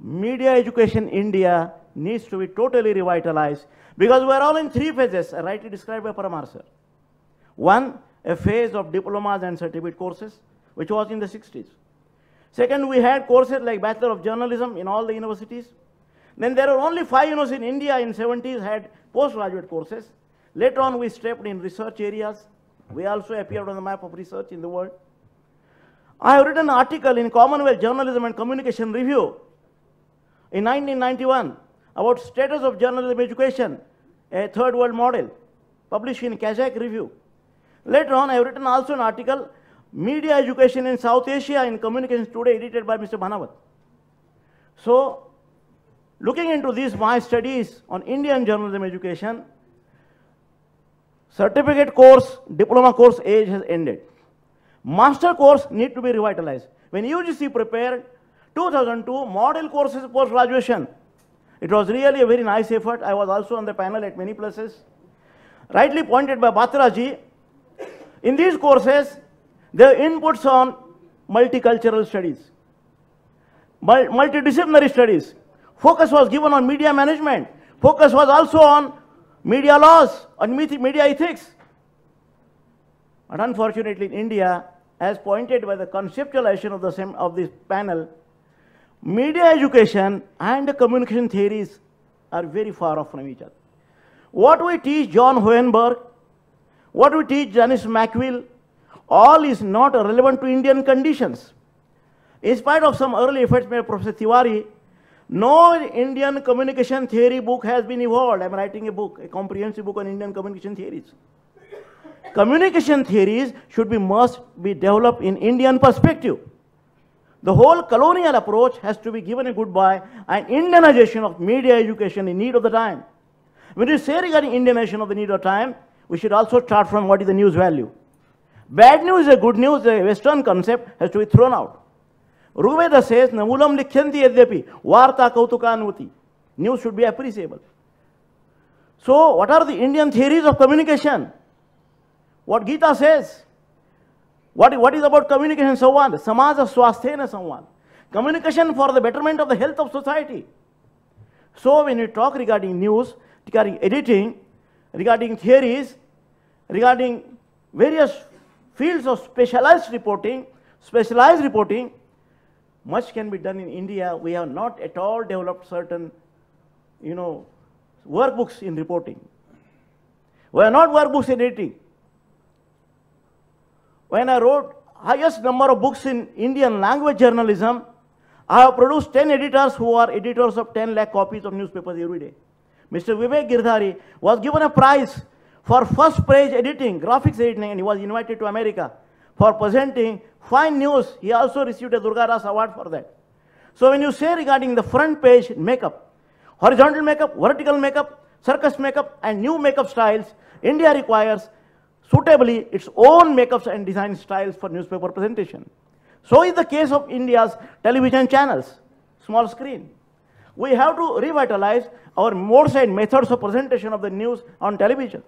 media education in India needs to be totally revitalized because we are all in three phases, rightly described by Parmar sir. One, a phase of diplomas and certificate courses, which was in the 60s. Second, we had courses like Bachelor of Journalism in all the universities. Then there were only 5 universities in India in the 70s had postgraduate courses. Later on, we stepped in research areas. We also appeared on the map of research in the world. I have written an article in Commonwealth Journalism and Communication Review in 1991 about status of journalism education, a third world model, published in Kazakh Review. Later on, I have written also an article Media Education in South Asia in Communications Today, edited by Mr. Bhanawat. So, looking into these my studies on Indian journalism education, certificate course, diploma course age has ended. Master course need to be revitalized. When UGC prepared 2002 model courses post-graduation, it was really a very nice effort. I was also on the panel at many places. Rightly pointed by Batra ji, in these courses, their inputs on multicultural studies, multidisciplinary studies. Focus was given on media management. Focus was also on media laws, on media ethics. And unfortunately in India, as pointed by the conceptualization of, this panel, media education and communication theories are very far off from each other. What we teach John Hohenberg, what we teach Janice McVill, all is not relevant to Indian conditions. In spite of some early efforts by Professor Tiwari, no Indian communication theory book has been evolved. I'm writing a book, a comprehensive book on Indian communication theories. Communication theories must be developed in Indian perspective. The whole colonial approach has to be given a goodbye and Indianization of media education in need of the time. When you say regarding Indianization of the need of time, we should also start from what is the news value. Bad news is good news, the Western concept has to be thrown out. Rigveda says, Namulam likhyanti yadyapi, varta kautukanuti. News should be appreciable. So, what are the Indian theories of communication? What Gita says? What is about communication samvad? Samaja swasthena samvad. Communication for the betterment of the health of society. So, when we talk regarding news, regarding editing, regarding theories, regarding various fields of specialized reporting, much can be done in India. We have not at all developed certain, workbooks in reporting. We have not workbooks in editing. When I wrote highest number of books in Indian language journalism, I have produced 10 editors who are editors of 10 lakh copies of newspapers every day. Mr. Vivek Girdhari was given a prize for first page editing, graphics editing, and he was invited to America for presenting fine news. He also received a Durga Das Award for that. So when you say regarding the front page makeup, horizontal makeup, vertical makeup, circus makeup, and new makeup styles, India requires suitably its own makeups and design styles for newspaper presentation. So is the case of India's television channels, small screen. We have to revitalize our modes and methods of presentation of the news on television.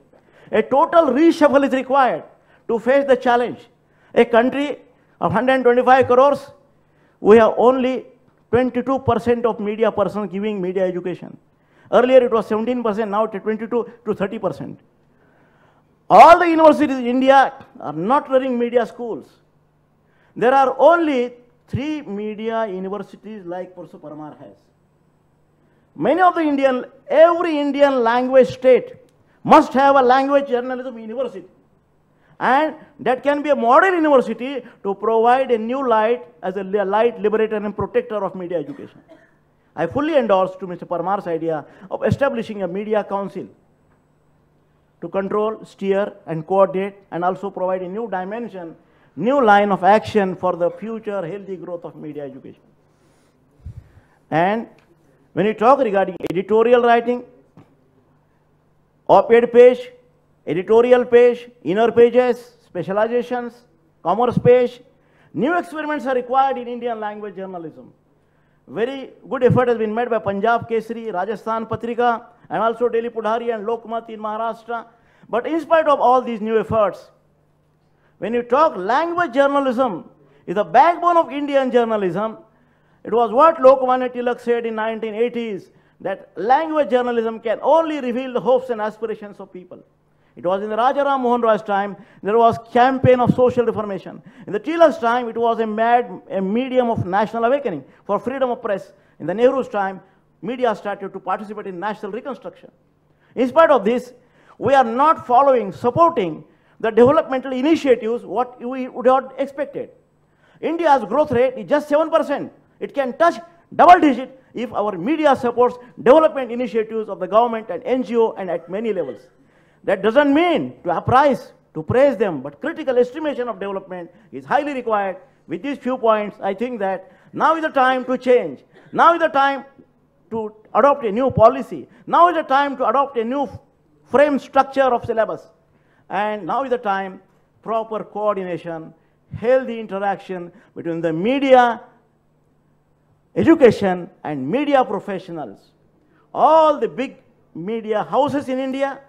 A total reshuffle is required to face the challenge. A country of 125 crores, we have only 22% of media persons giving media education. Earlier it was 17%, now it is 22 to 30%. All the universities in India are not running media schools. There are only 3 media universities like Professor Parmar has. Many of the Indian, every Indian language state must have a language journalism university. And that can be a model university to provide a new light as a light liberator and protector of media education. I fully endorse to Mr. Parmar's idea of establishing a media council to control, steer and coordinate and also provide a new dimension, new line of action for the future healthy growth of media education. And when you talk regarding editorial writing, op-ed page, editorial page, inner pages, specializations, commerce page. New experiments are required in Indian language journalism. Very good effort has been made by Punjab Kesari, Rajasthan Patrika, and also Delhi Pudhari and Lokmanya in Maharashtra. But in spite of all these new efforts, when you talk language journalism is the backbone of Indian journalism, it was what Lokmanya Tilak said in 1980s, that language journalism can only reveal the hopes and aspirations of people. It was in the Rajaram Mohan Roy's time, there was campaign of social reformation. In the Tilak's time, it was a medium of national awakening for freedom of press. In the Nehru's time, media started to participate in national reconstruction. In spite of this, we are not supporting the developmental initiatives what we would have expected. India's growth rate is just 7%. It can touch double digit if our media supports development initiatives of the government and NGO and at many levels. That doesn't mean to praise them, but critical estimation of development is highly required. With these few points, I think that now is the time to change. Now is the time to adopt a new policy. Now is the time to adopt a new frame structure of syllabus. And now is the time, proper coordination, healthy interaction between the media, education, and media professionals. All the big media houses in India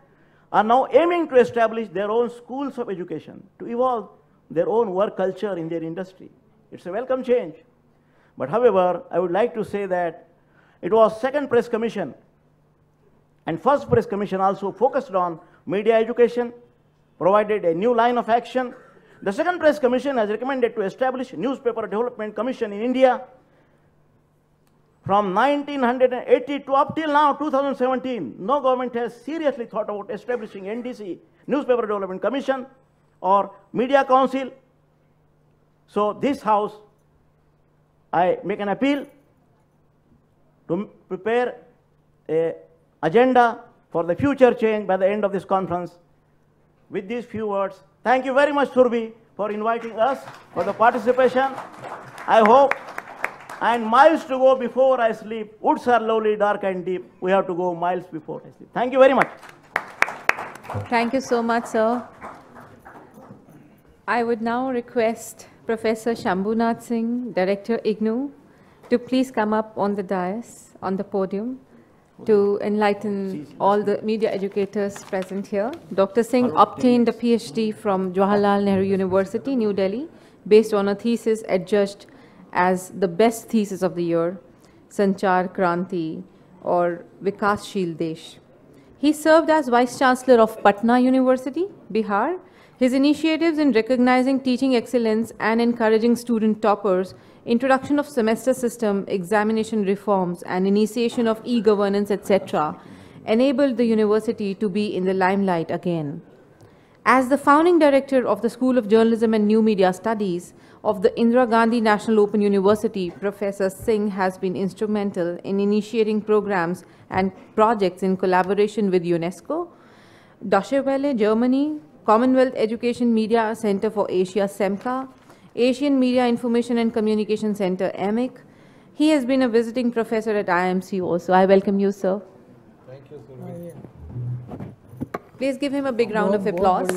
are now aiming to establish their own schools of education, to evolve their own work culture in their industry. It's a welcome change. But however, I would like to say that it was second press commission and first press commission also focused on media education, provided a new line of action. The second press commission has recommended to establish newspaper development commission in India. From 1980 to up till now, 2017, no government has seriously thought about establishing NDC, Newspaper Development Commission, or Media Council. So this house, I make an appeal to prepare an agenda for the future change by the end of this conference. With these few words, thank you very much, Surbhi, for inviting us, for the participation. I hope. And miles to go before I sleep. Woods are lovely, dark and deep. We have to go miles before I sleep. Thank you very much. Thank you so much, sir. I would now request Professor Shambhunath Singh, Director IGNOU, to please come up on the dais, on the podium, to enlighten all the media educators present here. Dr. Singh obtained a PhD from Jawaharlal Nehru University, New Delhi, based on a thesis adjudged as the best thesis of the year, Sanchar Kranti or Vikashil Desh. He served as Vice Chancellor of Patna University, Bihar. His initiatives in recognizing teaching excellence and encouraging student toppers, introduction of semester system, examination reforms, and initiation of e-governance, etc., enabled the university to be in the limelight again. As the founding director of the School of Journalism and New Media Studies of the Indira Gandhi National Open University, Professor Singh has been instrumental in initiating programs and projects in collaboration with UNESCO, Deutsche Welle, Germany, Commonwealth Education Media Center for Asia, SEMCA, Asian Media Information and Communication Center, AMIC. He has been a visiting professor at IMC also. I welcome you, sir. Thank you, sir. Oh, yeah. Please give him a big round of applause.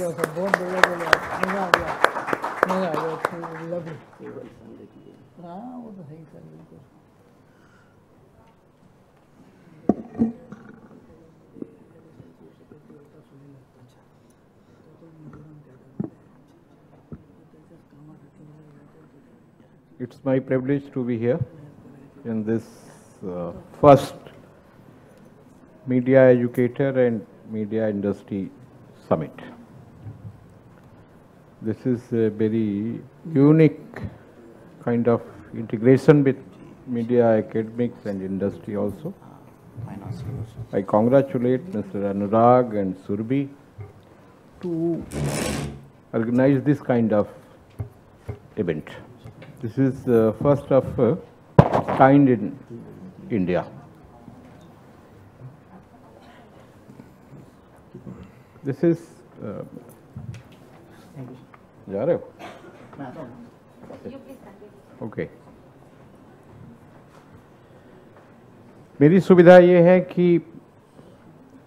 It's my privilege to be here in this first media educator and Media Industry Summit. This is a very unique kind of integration with media academics and industry also. I congratulate Mr. Anurag and Surbhi to organize this kind of event. This is the first of kind in India. This is okay. मेरी सुविधा ये है कि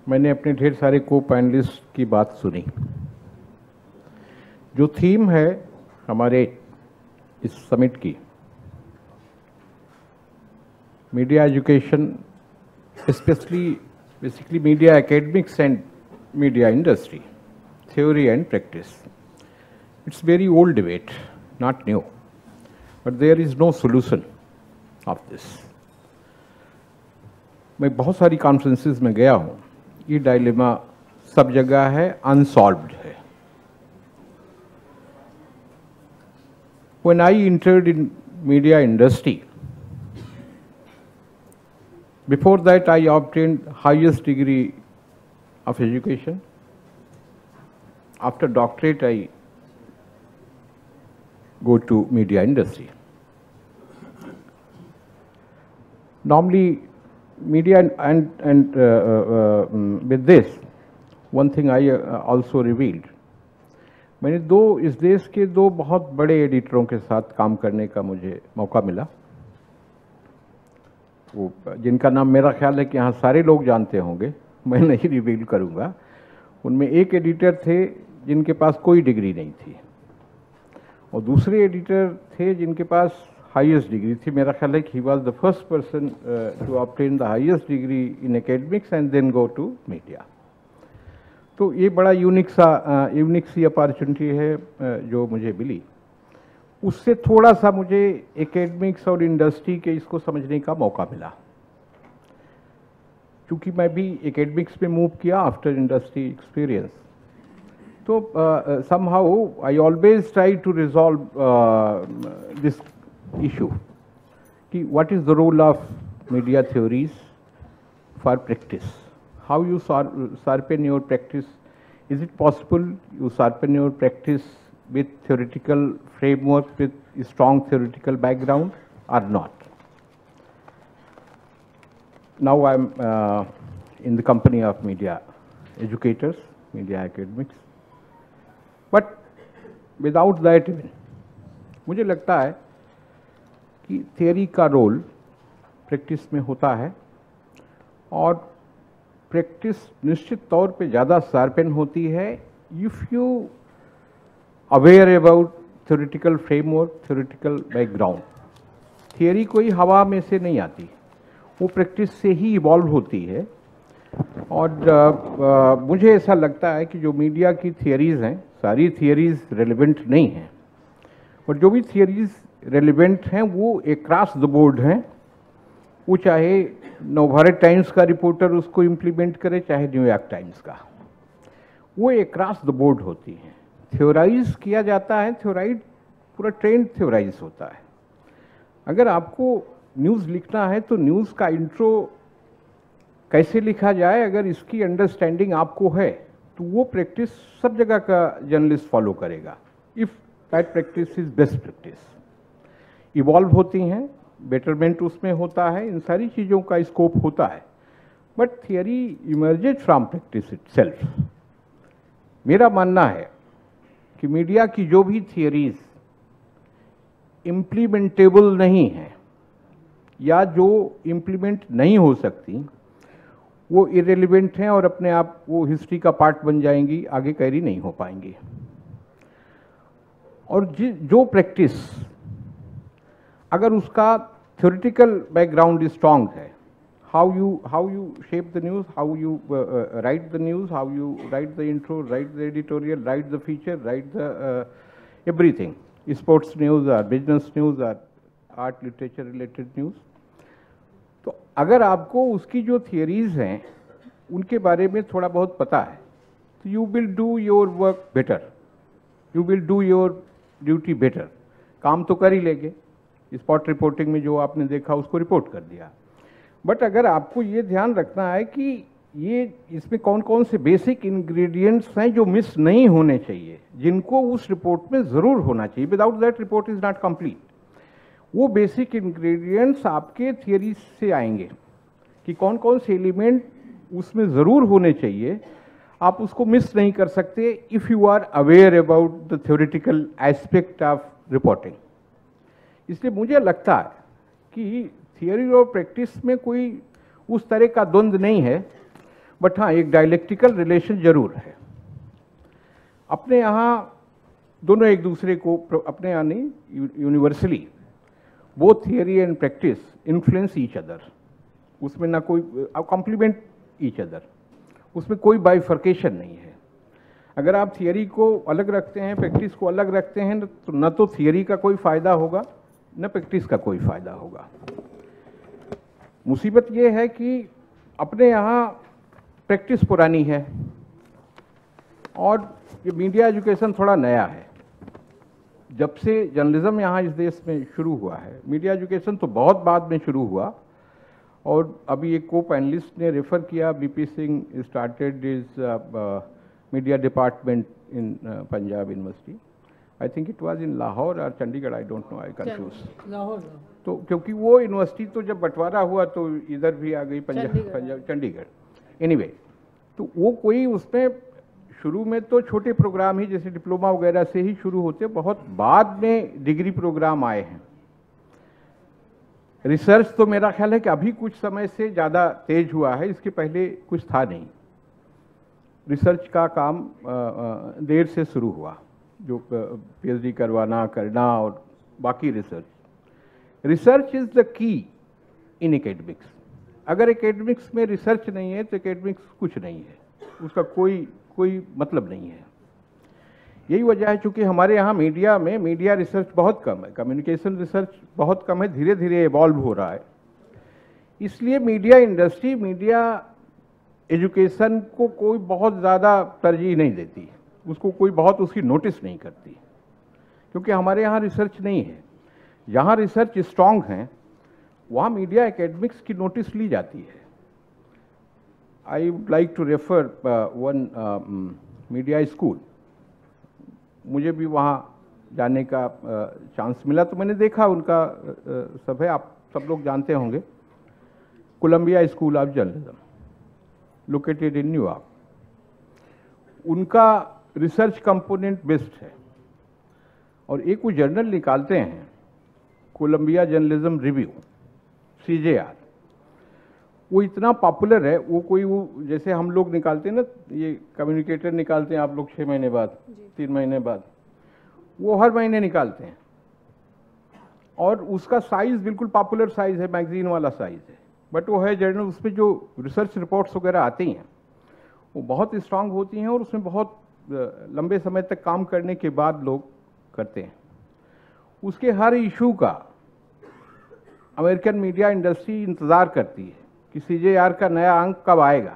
मैंने अपने ढेर सारे को पैनलिस्ट की बात सुनी। जो थीम है हमारे इस समिट की, media education, specially basically media academics and media industry, theory and practice. It's very old debate, not new, but there is no solution of this. मैं बहुत सारी कॉन्फ्रेंसेस में गया हूँ, ये डायलेमा सब जगह है, अनसॉल्व्ड है. When I entered in media industry, before that I obtained highest degree of education. After doctorate, I go to media industry. Normally, media with this, one thing I also revealed. मैंने दो इस देश के दो बहुत बड़े एडिटरों के साथ काम करने का मुझे मौका मिला, वो जिनका नाम मेरा ख्याल है कि यहाँ सारे लोग जानते होंगे, मैं नहीं रिवील करूँगा. उनमें एक एडिटर थे जिनके पास कोई डिग्री नहीं थी, और दूसरे एडिटर थे जिनके पास हाईएस्ट डिग्री थी. मेरा ख्याल है कि he was the first person to obtain the highest degree in academics and then go to media. तो ये बड़ा यूनिक सी अपॉर्चुनिटी है जो मुझे मिली. उससे थोड़ा सा मुझे एकेडमिक्स और इंडस्ट्री के इसको समझने का मौका मिला, क्योंकि मैं भी एकेडमिक्स में मूव किया आफ्टर इंडस्ट्री एक्सपीरियंस. तो somehow I always try to resolve this issue कि what is the role of media theories for practice, how you sharpen your practice, is it possible you sharpen your practice with theoretical framework, with strong theoretical background or not. Now I am in the company of media educators, media academics, but without that even, मुझे लगता है कि theory का role practice में होता है, और practice निश्चित तौर पे ज़्यादा sharpen होती है if you aware about theoretical framework, theoretical background. Theory कोई हवा में से नहीं आती, वो प्रैक्टिस से ही इवॉल्व होती है. और मुझे ऐसा लगता है कि जो मीडिया की थियरीज़ हैं, सारी थियरीज़ रेलिवेंट नहीं हैं, और जो भी थियरीज़ रेलिवेंट हैं वो अक्रॉस द बोर्ड हैं. वो चाहे नवभारत टाइम्स का रिपोर्टर उसको इम्प्लीमेंट करे, चाहे न्यूयॉर्क टाइम्स का, वो अक्रॉस द बोर्ड होती हैं. थ्योराइज किया जाता है, थ्योराइज पूरा ट्रेंड थ्योराइज होता है. अगर आपको न्यूज़ लिखना है तो न्यूज़ का इंट्रो कैसे लिखा जाए, अगर इसकी अंडरस्टैंडिंग आपको है तो वो प्रैक्टिस सब जगह का जर्नलिस्ट फॉलो करेगा. If that practice is best practice, evolve होती हैं, बेटरमेंट उसमें होता है, इन सारी चीज़ों का स्कोप होता है, but theory emerged from practice itself. मेरा मानना है कि मीडिया की जो भी थियरीज इम्प्लीमेंटेबल नहीं हैं या जो इम्प्लीमेंट नहीं हो सकती, वो इरेलीवेंट हैं और अपने आप वो हिस्ट्री का पार्ट बन जाएंगी, आगे कैरी नहीं हो पाएंगी. और जो प्रैक्टिस अगर उसका थ्योरेटिकल बैकग्राउंड स्ट्रांग है, how you shape the news, how you write the news, how you write the intro, write the editorial, write the feature, write the everything, sports news or, business news or, art literature related news, तो अगर आपको उसकी जो theories हैं उनके बारे में थोड़ा बहुत पता है तो you will do your work better, you will do your duty better. काम तो कर ही लेंगे, स्पॉट रिपोर्टिंग में जो आपने देखा उसको रिपोर्ट कर दिया, बट अगर आपको ये ध्यान रखना है कि ये इसमें कौन कौन से बेसिक इंग्रेडिएंट्स हैं जो मिस नहीं होने चाहिए, जिनको उस रिपोर्ट में ज़रूर होना चाहिए, without that report is not complete, वो बेसिक इंग्रेडिएंट्स आपके थियरी से आएंगे कि कौन कौन से एलिमेंट उसमें ज़रूर होने चाहिए, आप उसको मिस नहीं कर सकते if you are aware about the theoretical aspect of reporting. इसलिए मुझे लगता है कि थियरी और प्रैक्टिस में कोई उस तरह का द्वंद्व नहीं है, बट हाँ एक डायलेक्टिकल रिलेशन जरूर है। अपने यहाँ दोनों एक दूसरे को, अपने यहाँ नहीं universally, both theory and practice influence each other, उसमें ना कोई कॉम्प्लीमेंट ईच अदर, उसमें कोई बाइफर्केशन नहीं है। अगर आप थियरी को अलग रखते हैं प्रैक्टिस को अलग रखते हैं तो ना तो थियरी का कोई फ़ायदा होगा ना प्रैक्टिस का कोई फ़ायदा होगा। मुसीबत ये है कि अपने यहाँ प्रैक्टिस पुरानी है और ये मीडिया एजुकेशन थोड़ा नया है। जब से जर्नलिज़म यहाँ इस देश में शुरू हुआ है, मीडिया एजुकेशन तो बहुत बाद में शुरू हुआ। और अभी एक को पैनलिस्ट ने रेफ़र किया, BP Singh started is media department in Punjab university, I think it was in Lahore और Chandigarh, I don't know, I confuse. Lahore तो क्योंकि वो यूनिवर्सिटी तो जब बंटवारा हुआ तो इधर भी आ गई पंजाब चंडीगढ़। एनीवे तो वो कोई उसमें शुरू में तो छोटे प्रोग्राम ही जैसे डिप्लोमा वगैरह से ही शुरू होते, बहुत बाद में डिग्री प्रोग्राम आए हैं। रिसर्च तो मेरा ख्याल है कि अभी कुछ समय से ज़्यादा तेज हुआ है, इसके पहले कुछ था नहीं। रिसर्च का काम देर से शुरू हुआ, जो पीएचडी करवाना करना और बाकी research. Research is the key in academics. अगर एकेडमिक्स में रिसर्च नहीं है तो एकेडमिक्स कुछ नहीं है, उसका कोई मतलब नहीं है। यही वजह है चूँकि हमारे यहाँ मीडिया में मीडिया रिसर्च बहुत कम है, कम्युनिकेशन रिसर्च बहुत कम है, धीरे धीरे इवॉल्व हो रहा है। इसलिए मीडिया इंडस्ट्री मीडिया एजुकेशन को कोई बहुत ज़्यादा तरजीह नहीं देती, उसको कोई बहुत उसकी नोटिस नहीं करती, क्योंकि हमारे यहाँ रिसर्च नहीं है। जहाँ रिसर्च स्ट्रांग हैं वहाँ मीडिया एकेडमिक्स की नोटिस ली जाती है। I would like to refer one media school, मुझे भी वहाँ जाने का चांस मिला तो मैंने देखा उनका सब है, आप सब लोग जानते होंगे, Columbia school of journalism located in New York. उनका रिसर्च कंपोनेंट बेस्ड है और एक वो जर्नल निकालते हैं कोलंबिया जर्नलिज्म रिव्यू CJR, वो इतना पॉपुलर है, वो जैसे हम लोग निकालते हैं ना, ये कम्युनिकेटर निकालते हैं आप लोग 6 महीने बाद 3 महीने बाद, वो हर महीने निकालते हैं और उसका साइज़ बिल्कुल पॉपुलर साइज़ है, मैगजीन वाला साइज़ है, बट वो है जर्नल। उसमें जो रिसर्च रिपोर्ट्स वगैरह आती हैं वो बहुत स्ट्रांग होती हैं और उसमें बहुत लंबे समय तक काम करने के बाद लोग करते हैं। उसके हर इशू का अमेरिकन मीडिया इंडस्ट्री इंतज़ार करती है कि CJR का नया अंक कब आएगा।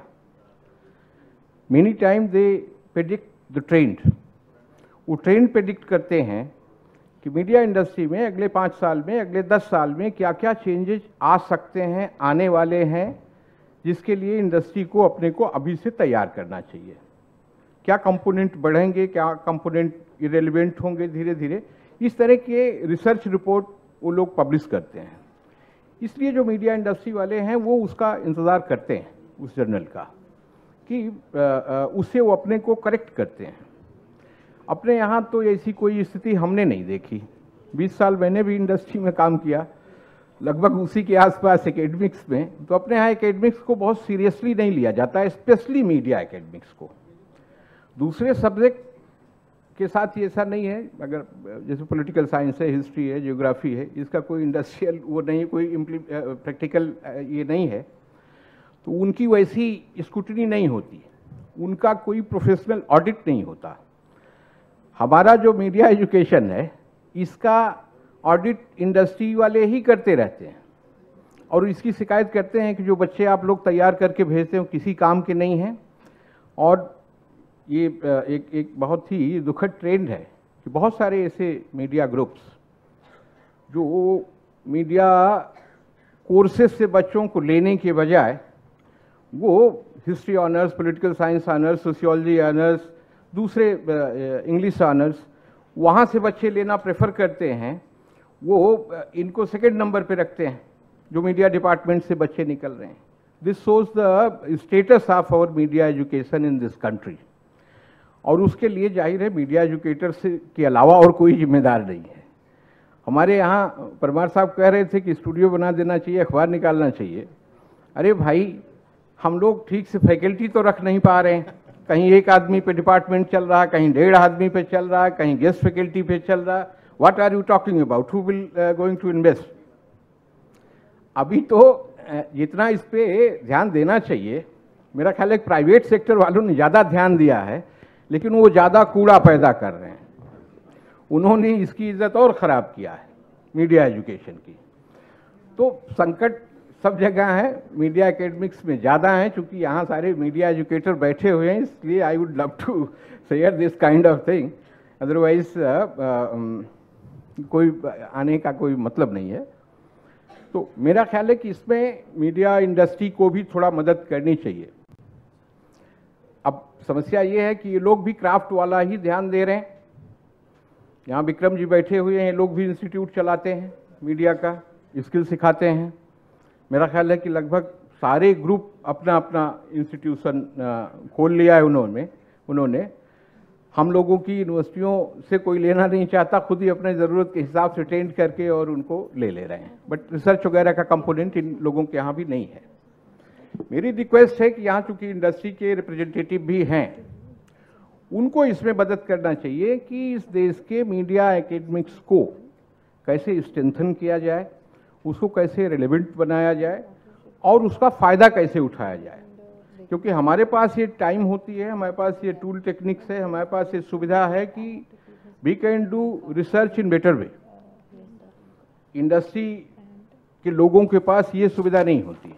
Many time they predict the trend, वो ट्रेंड प्रेडिक्ट करते हैं कि मीडिया इंडस्ट्री में अगले 5 साल में अगले 10 साल में क्या क्या चेंजेस आ सकते हैं, आने वाले हैं, जिसके लिए इंडस्ट्री को अपने को अभी से तैयार करना चाहिए। क्या कंपोनेंट बढ़ेंगे, क्या कंपोनेंट इरेलीवेंट होंगे धीरे धीरे, इस तरह के रिसर्च रिपोर्ट वो लोग पब्लिश करते हैं। इसलिए जो मीडिया इंडस्ट्री वाले हैं वो उसका इंतज़ार करते हैं उस जर्नल का, कि उससे वो अपने को करेक्ट करते हैं। अपने यहाँ तो ऐसी कोई स्थिति हमने नहीं देखी। 20 साल मैंने भी इंडस्ट्री में काम किया, लगभग उसी के आसपास एकेडमिक्स में, तो अपने यहाँ एकेडमिक्स को बहुत सीरियसली नहीं लिया जाता है, स्पेशली मीडिया एकेडमिक्स को। दूसरे सब्जेक्ट के साथ ये ऐसा नहीं है, अगर जैसे पॉलिटिकल साइंस है, हिस्ट्री है, ज्योग्राफी है, इसका कोई इंडस्ट्रियल वो नहीं है, कोई प्रैक्टिकल ये नहीं है, तो उनकी वैसी स्क्रूटनी नहीं होती, उनका कोई प्रोफेशनल ऑडिट नहीं होता। हमारा जो मीडिया एजुकेशन है इसका ऑडिट इंडस्ट्री वाले ही करते रहते हैं और इसकी शिकायत करते हैं कि जो बच्चे आप लोग तैयार करके भेजते हो किसी काम के नहीं हैं। और ये एक बहुत ही दुखद ट्रेंड है कि बहुत सारे ऐसे मीडिया ग्रुप्स जो मीडिया कोर्सेज से बच्चों को लेने के बजाय वो history honours, political science honours, sociology honours, दूसरे इंग्लिश ऑनर्स, वहाँ से बच्चे लेना प्रेफर करते हैं। वो इनको सेकंड नंबर पे रखते हैं जो मीडिया डिपार्टमेंट से बच्चे निकल रहे हैं। This shows the status of our media education in this country. और उसके लिए जाहिर है मीडिया एजुकेटर्स के अलावा और कोई जिम्मेदार नहीं है। हमारे यहाँ परमार साहब कह रहे थे कि स्टूडियो बना देना चाहिए, अखबार निकालना चाहिए। अरे भाई, हम लोग ठीक से फैकल्टी तो रख नहीं पा रहे हैं, कहीं एक आदमी पे डिपार्टमेंट चल रहा है, कहीं डेढ़ आदमी पे चल रहा है, कहीं गेस्ट फैकल्टी पे चल रहा है। What are you talking about, who will going to invest? अभी तो जितना इस पर ध्यान देना चाहिए, मेरा ख्याल है प्राइवेट सेक्टर वालों ने ज़्यादा ध्यान दिया है, लेकिन वो ज़्यादा कूड़ा पैदा कर रहे हैं। उन्होंने इसकी इज्जत और ख़राब किया है मीडिया एजुकेशन की। तो संकट सब जगह है, मीडिया एकेडमिक्स में ज़्यादा है, चूँकि यहाँ सारे मीडिया एजुकेटर बैठे हुए हैं, इसलिए I would love to share this kind of thing, otherwise कोई आने का कोई मतलब नहीं है। तो मेरा ख्याल है कि इसमें मीडिया इंडस्ट्री को भी थोड़ा मदद करनी चाहिए। अब समस्या ये है कि ये लोग भी क्राफ्ट वाला ही ध्यान दे रहे हैं। यहाँ विक्रम जी बैठे हुए हैं, लोग भी इंस्टीट्यूट चलाते हैं, मीडिया का स्किल सिखाते हैं। मेरा ख्याल है कि लगभग सारे ग्रुप अपना अपना इंस्टीट्यूशन खोल लिया है उन्होंने। हम लोगों की यूनिवर्सिटियों से कोई लेना नहीं चाहता, खुद ही अपने ज़रूरत के हिसाब से ट्रेंड करके और उनको ले रहे हैं, बट रिसर्च वगैरह का कंपोनेंट इन लोगों के यहाँ भी नहीं है। मेरी रिक्वेस्ट है कि यहाँ चूँकि इंडस्ट्री के रिप्रेजेंटेटिव भी हैं, उनको इसमें मदद करना चाहिए कि इस देश के मीडिया एकेडमिक्स को कैसे स्ट्रेंथन किया जाए, उसको कैसे रिलेवेंट बनाया जाए और उसका फ़ायदा कैसे उठाया जाए। क्योंकि हमारे पास ये टाइम होती है, हमारे पास ये टूल टेक्निक्स है, हमारे पास ये सुविधा है कि we can do research in better way. Industry के लोगों के पास ये सुविधा नहीं होती,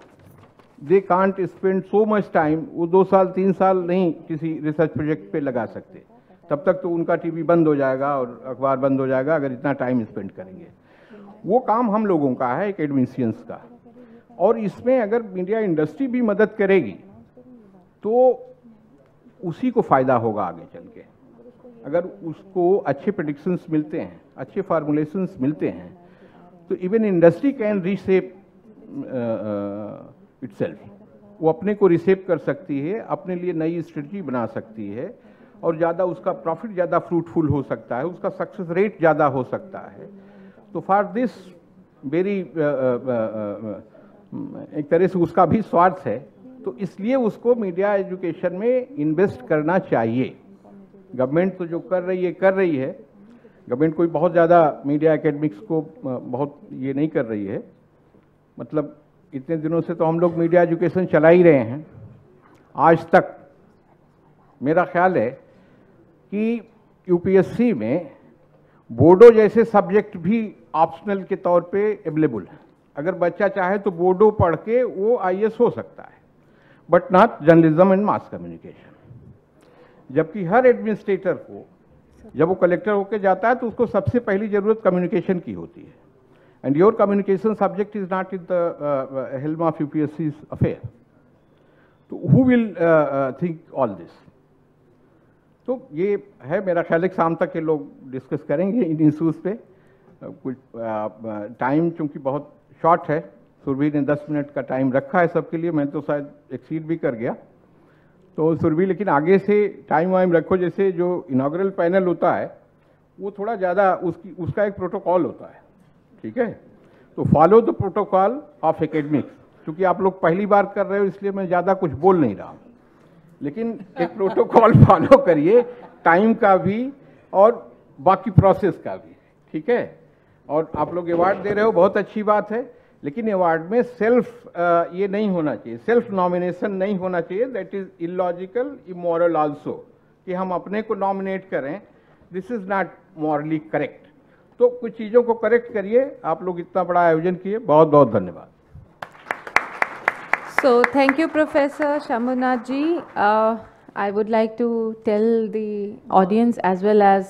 they can't spend so much time, वो 2 साल 3 साल नहीं किसी रिसर्च प्रोजेक्ट पे लगा सकते, तब तक तो उनका टीवी बंद हो जाएगा और अखबार बंद हो जाएगा अगर इतना टाइम स्पेंड करेंगे। वो काम हम लोगों का है, एकेडमिशियंस का, और इसमें अगर मीडिया इंडस्ट्री भी मदद करेगी तो उसी को फ़ायदा होगा आगे चल के। अगर उसको अच्छे प्रेडिक्शंस मिलते हैं, अच्छे फार्मूलेशंस मिलते हैं, तो even industry can reshape itself. वो अपने को रीशेप कर सकती है, अपने लिए नई स्ट्रेटजी बना सकती है और ज़्यादा उसका प्रॉफिट ज़्यादा फ्रूटफुल हो सकता है, उसका सक्सेस रेट ज़्यादा हो सकता है। तो फॉर दिस वेरी एक तरह से उसका भी स्वार्थ है, तो इसलिए उसको मीडिया एजुकेशन में इन्वेस्ट करना चाहिए। गवर्नमेंट तो जो कर रही है, गवर्नमेंट कोई बहुत ज़्यादा मीडिया एकेडमिक्स को बहुत ये नहीं कर रही है। मतलब इतने दिनों से तो हम लोग मीडिया एजुकेशन चला ही रहे हैं आज तक। मेरा ख्याल है कि यूपीएससी में बोडो जैसे सब्जेक्ट भी ऑप्शनल के तौर पे अवेलेबल है। अगर बच्चा चाहे तो बोडो पढ़ के वो आईएएस हो सकता है, but not journalism and mass communication. जबकि हर एडमिनिस्ट्रेटर को जब वो कलेक्टर होके जाता है तो उसको सबसे पहली ज़रूरत कम्युनिकेशन की होती है, and your communication subject is not in the helm of UPSC affair. तो who will think all this? तो ये है, मेरा ख्याल है शाम तक ये लोग डिस्कस करेंगे इन इशूज़ पे। कुछ टाइम चूँकि बहुत शॉर्ट है, सुरभि ने 10 मिनट का टाइम रखा है सबके लिए, मैं तो शायद एक्सीड भी कर गया। तो सुरभि लेकिन आगे से टाइम वाइम रखो, जैसे जो इनॉग्रल पैनल होता है वो थोड़ा ज़्यादा उसका एक प्रोटोकॉल होता है, ठीक है? तो follow the protocol of academics. क्योंकि आप लोग पहली बार कर रहे हो इसलिए मैं ज़्यादा कुछ बोल नहीं रहा हूँ, लेकिन एक प्रोटोकॉल फॉलो करिए, टाइम का भी और बाकी प्रोसेस का भी, ठीक है? और आप लोग अवार्ड दे रहे हो, बहुत अच्छी बात है, लेकिन अवार्ड में सेल्फ ये नहीं होना चाहिए, सेल्फ नॉमिनेशन नहीं होना चाहिए। That is illogical, immoral also, कि हम अपने को नॉमिनेट करें, this is not morally correct. तो कुछ चीज़ों को करेक्ट करिए। आप लोग इतना बड़ा आयोजन किए, बहुत बहुत धन्यवाद। So thank you, Professor Shambhunath Ji. I would like to tell the audience as well as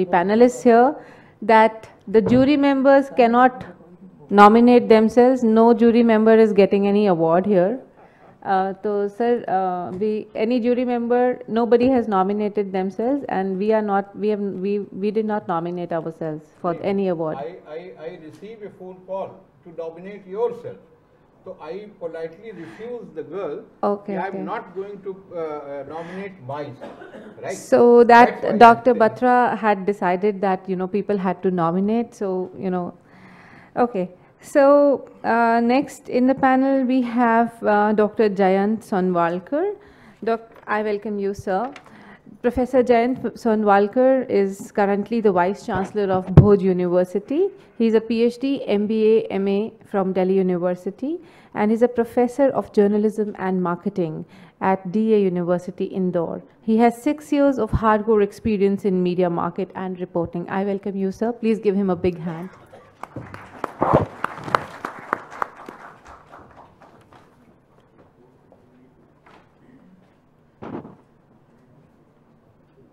the panelists here that the jury members cannot nominate themselves. No jury member is getting any award here. So, sir, any jury member, nobody has nominated themselves, and we are not. We did not nominate ourselves for any award. I received a phone call to nominate yourself. So I politely refused the girl. Okay. I am not going to nominate myself. Right. So that Dr. Batra had decided that people had to nominate. So okay. So next in the panel we have Dr. Jayant Sonwalkar. I welcome you, sir. Professor Jayant Sonwalkar is currently the Vice Chancellor of Bhoj University. He is a PhD, MBA, MA from Delhi University, and he's a Professor of Journalism and Marketing at DA University, Indore. He has 6 years of hardcore experience in media market and reporting. I welcome you, sir. Please give him a big hand.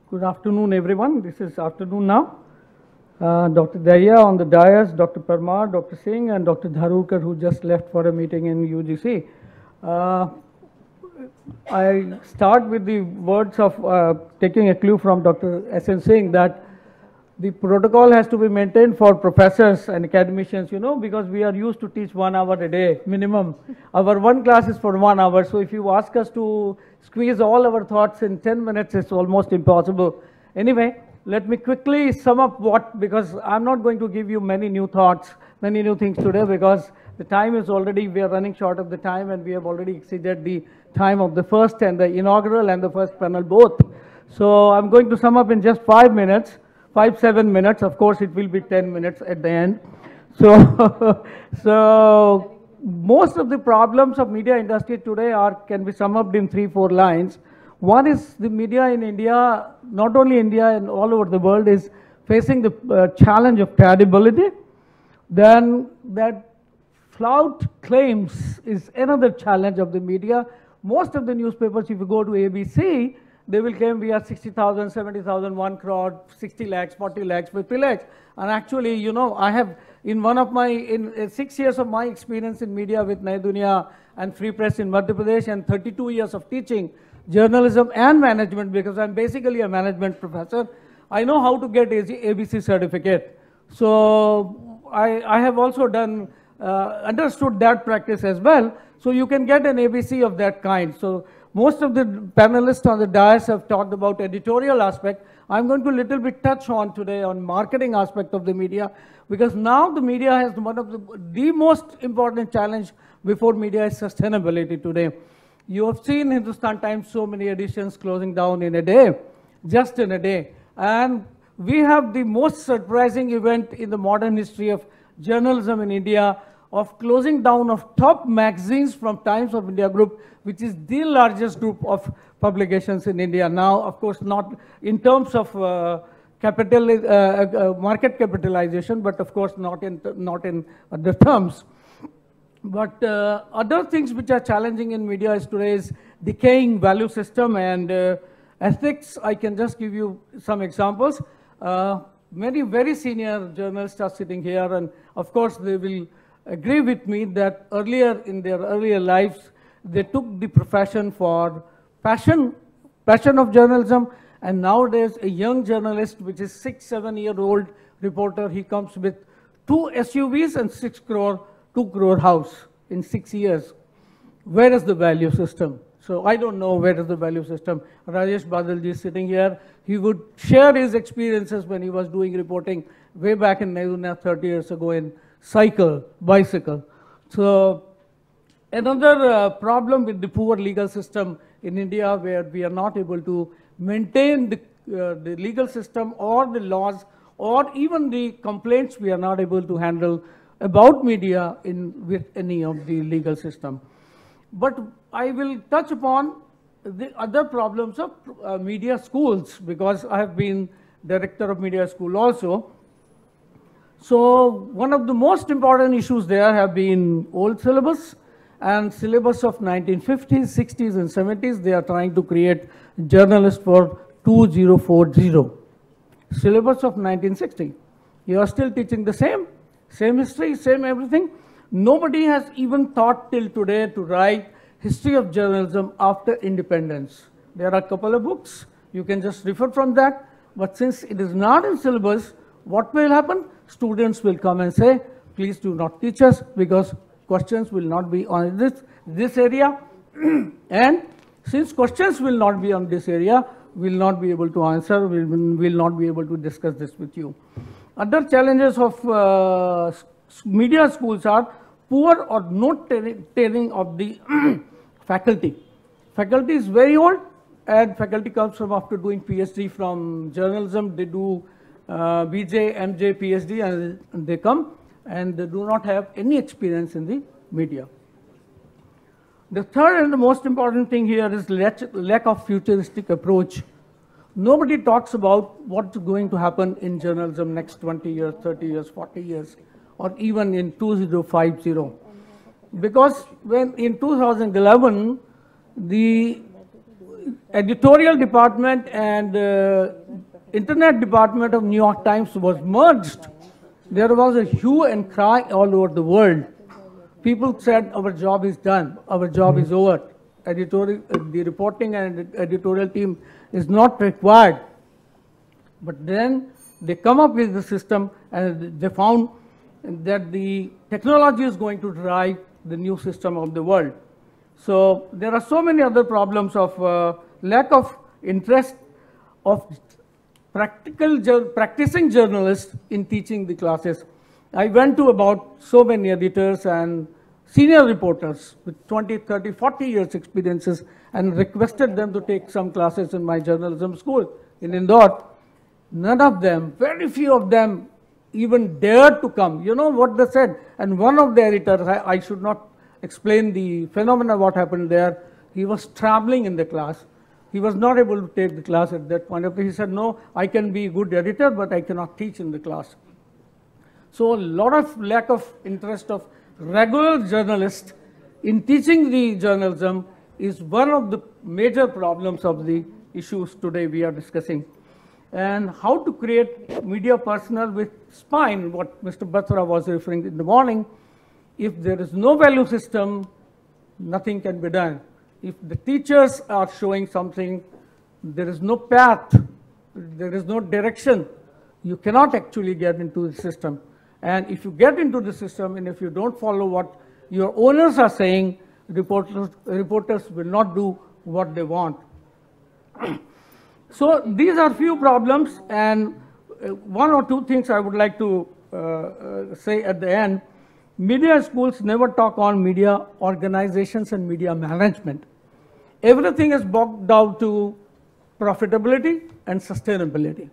Good afternoon, everyone. This is afternoon now. Dr. Dahiya on the dais, Dr. Parmar, Dr. Singh, and Dr. Dharurkar, who just left for a meeting in UGC. I start with the words of taking a clue from Dr. S.N. Singh that the protocol has to be maintained for professors and academicians, you know, because we are used to teach 1 hour a day minimum. Our one class is for 1 hour, so if you ask us to squeeze all our thoughts in 10 minutes, it's almost impossible. Anyway, let me quickly sum up what, because I'm not going to give you many new thoughts, many new things today, because the time is already, we are running short of the time, and we have already exceeded the time of the first and the inaugural and the first panel both. So I'm going to sum up in just 5 minutes. 5-7 minutes, of course it will be 10 minutes at the end. So, most of the problems of media industry today can be summed up in 3-4 lines. One is the media in India, not only India and all over the world, is facing the challenge of credibility. Then that flout claims is another challenge of the media. Most of the newspapers, if you go to ABC, they will claim we are 60,000, 70,000, 1 crore, 60 lakhs, 40 lakhs, 50 lakhs. And actually, you know, I have in one of my, in 6 years of my experience in media with Nai Duniya and Free Press in Madhya Pradesh, and 32 years of teaching journalism and management, because I'm basically a management professor, I know how to get ABC certificate. So I have also done, understood that practice as well. So you can get an ABC of that kind. So most of the panelists on the dais have talked about editorial aspect. I'm going to little bit touch on today on marketing aspect of the media, because now the media has one of the most important challenge before media is sustainability today. You have seen Hindustan Times, so many editions closing down in a day, just in a day. And we have the most surprising event in the modern history of journalism in India, of closing down of top magazines from Times of India Group, which is the largest group of publications in India. Now, of course, not in terms of market capitalization, but of course not in other terms. But other things which are challenging in media is today's decaying value system and ethics. I can just give you some examples. Many very senior journalists are sitting here, and of course they will agree with me that earlier in their earlier lives, they took the profession for passion of journalism. And nowadays, a young journalist, which is 6-7-year-old reporter, he comes with 2 SUVs and 2 crore house in 6 years. Where is the value system? So I don't know where is the value system. Rajesh Badalji is sitting here. He would share his experiences when he was doing reporting way back in Naiduna 30 years ago in bicycle. So another problem with the poor legal system in India, where we are not able to maintain the legal system or the laws or even the complaints we are not able to handle about media with any of the legal system. But I will touch upon the other problems of media schools, because I have been director of media school also. So one of the most important issues there have been old syllabus and syllabus of 1950s, 60s and 70s. They are trying to create journalists for 2040. Syllabus of 1960. You are still teaching the same history, same everything. Nobody has even thought till today to write history of journalism after independence. There are a couple of books. You can just refer from that. But since it is not in syllabus, what will happen? Students will come and say, please do not teach us, because questions will not be on this area. And since questions will not be on this area, we will not be able to answer, we will not be able to discuss this with you. Other challenges of media schools are poor or no training of the faculty. Faculty is very old, and faculty comes from after doing PhD from journalism. They do BJ, MJ, PhD, and they come, and they do not have any experience in the media. The third and the most important thing here is lack of futuristic approach. Nobody talks about what's going to happen in journalism next 20 years, 30 years, 40 years, or even in 2050. Because when in 2011, the editorial department and internet department of New York Times was merged, there was a hue and cry all over the world. People said, our job is done, our job is over. The reporting and editorial team is not required. But then they come up with the system, and they found that the technology is going to drive the new system of the world. So there are so many other problems of lack of interest of practicing journalists in teaching the classes. I went to about so many editors and senior reporters with 20, 30, 40 years experiences and requested them to take some classes in my journalism school in Indore. None of them, very few of them even dared to come. You know what they said? And one of the editors, I should not explain the phenomena what happened there. He was traveling in the class. He was not able to take the class at that point. He said, no, I can be a good editor, but I cannot teach in the class. So a lot of lack of interest of regular journalists in teaching the journalism is one of the major problems of the issues today we are discussing. And how to create media personnel with spine, what Mr. Batra was referring to in the morning. If there is no value system, nothing can be done. If the teachers are showing something, there is no path, there is no direction. You cannot actually get into the system. And if you get into the system, and if you don't follow what your owners are saying, reporters will not do what they want. So these are few problems, and one or two things I would like to say at the end. Media schools never talk on media organizations and media management. Everything is bogged down to profitability and sustainability.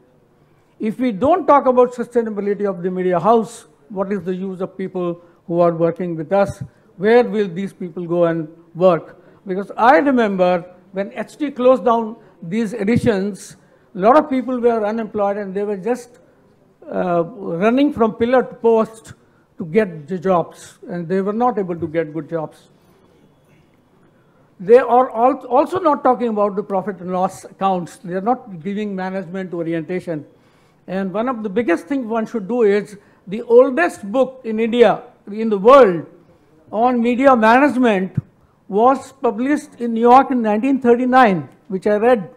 If we don't talk about sustainability of the media house, what is the use of people who are working with us? Where will these people go and work? Because I remember when HT closed down these editions, a lot of people were unemployed, and they were just running from pillar to post to get the jobs, and they were not able to get good jobs. They are also not talking about the profit and loss accounts. They are not giving management orientation. And one of the biggest things one should do is the oldest book in India, in the world, on media management was published in New York in 1939, which I read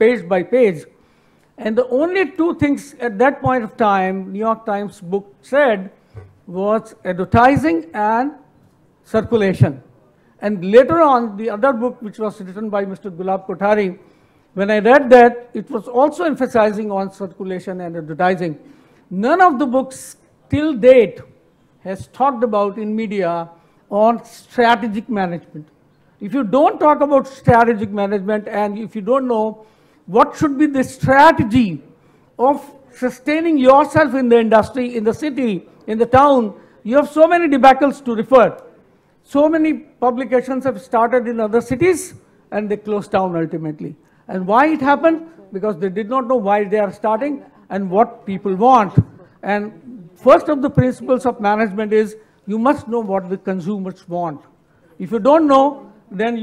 page by page. And the only two things at that point of time, New York Times book said, was advertising and circulation. And later on, the other book, which was written by Mr. Gulab Kothari, when I read that, it was also emphasizing on circulation and advertising. None of the books till date has talked about in media on strategic management. If you don't talk about strategic management, and if you don't know what should be the strategy of sustaining yourself in the industry, in the city, in the town, you have so many debacles to refer. So many publications have started in other cities, and they closed down ultimately. And why it happened? Because they did not know why they are starting and what people want. And first of the principles of management is you must know what the consumers want. If you don't know, then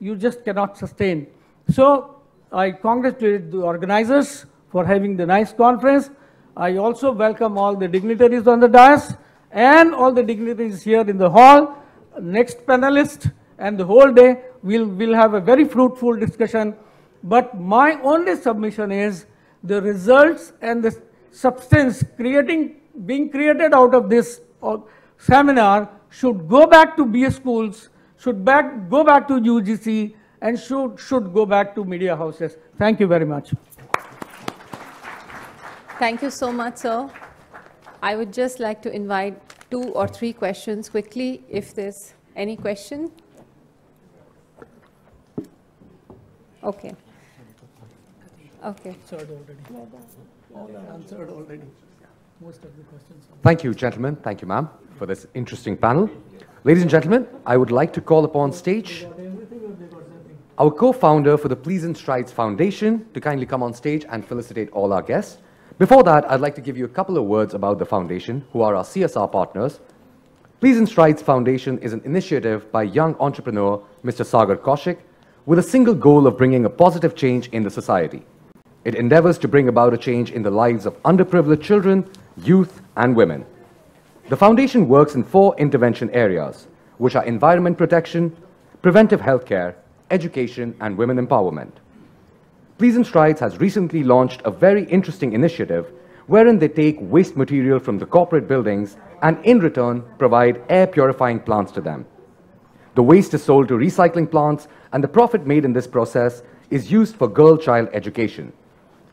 you just cannot sustain. So I congratulate the organizers for having the nice conference. I also welcome all the dignitaries on the dais and all the dignitaries here in the hall, next panelist, and the whole day. We'll have a very fruitful discussion, but my only submission is the results and the substance being created out of this seminar should go back to BS schools, should go back to UGC, and should go back to media houses. Thank you very much. Thank you so much, sir. I would just like to invite 2 or 3 questions quickly, if there's any question. Okay. Okay. Answered already. Most of the questions. Thank you, gentlemen. Thank you, ma'am, for this interesting panel. Ladies and gentlemen, I would like to call upon stage our co-founder for the Please and Strides Foundation to kindly come on stage and felicitate all our guests. Before that, I'd like to give you a couple of words about the foundation, who are our CSR partners. Please and Strides Foundation is an initiative by young entrepreneur Mr. Sagar Kaushik with a single goal of bringing a positive change in the society. It endeavors to bring about a change in the lives of underprivileged children, youth, and women. The foundation works in 4 intervention areas, which are environment protection, preventive healthcare, education, and women empowerment. Please and Strides has recently launched a very interesting initiative wherein they take waste material from the corporate buildings and in return provide air purifying plants to them. The waste is sold to recycling plants and the profit made in this process is used for girl child education.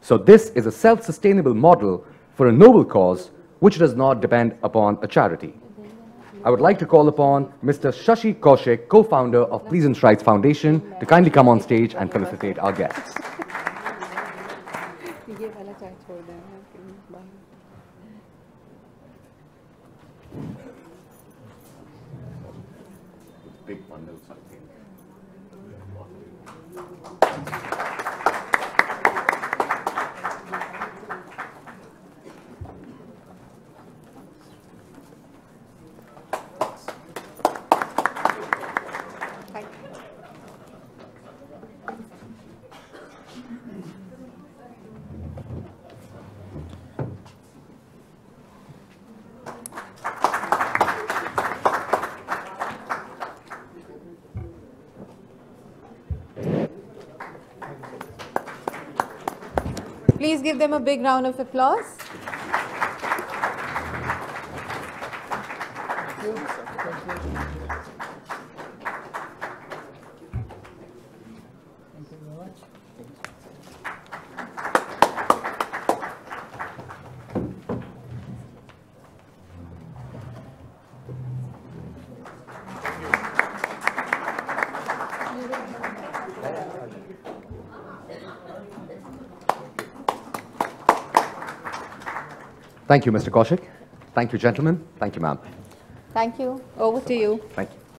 So this is a self-sustainable model for a noble cause which does not depend upon a charity. I would like to call upon Mr. Shashi Kaushik, co-founder of Please and Strides Foundation, to kindly come on stage and felicitate our guests. Please give them a big round of applause. Thank you, Mr. Kaushik. Thank you, gentlemen. Thank you, ma'am. Thank you. Over to you. Thank you.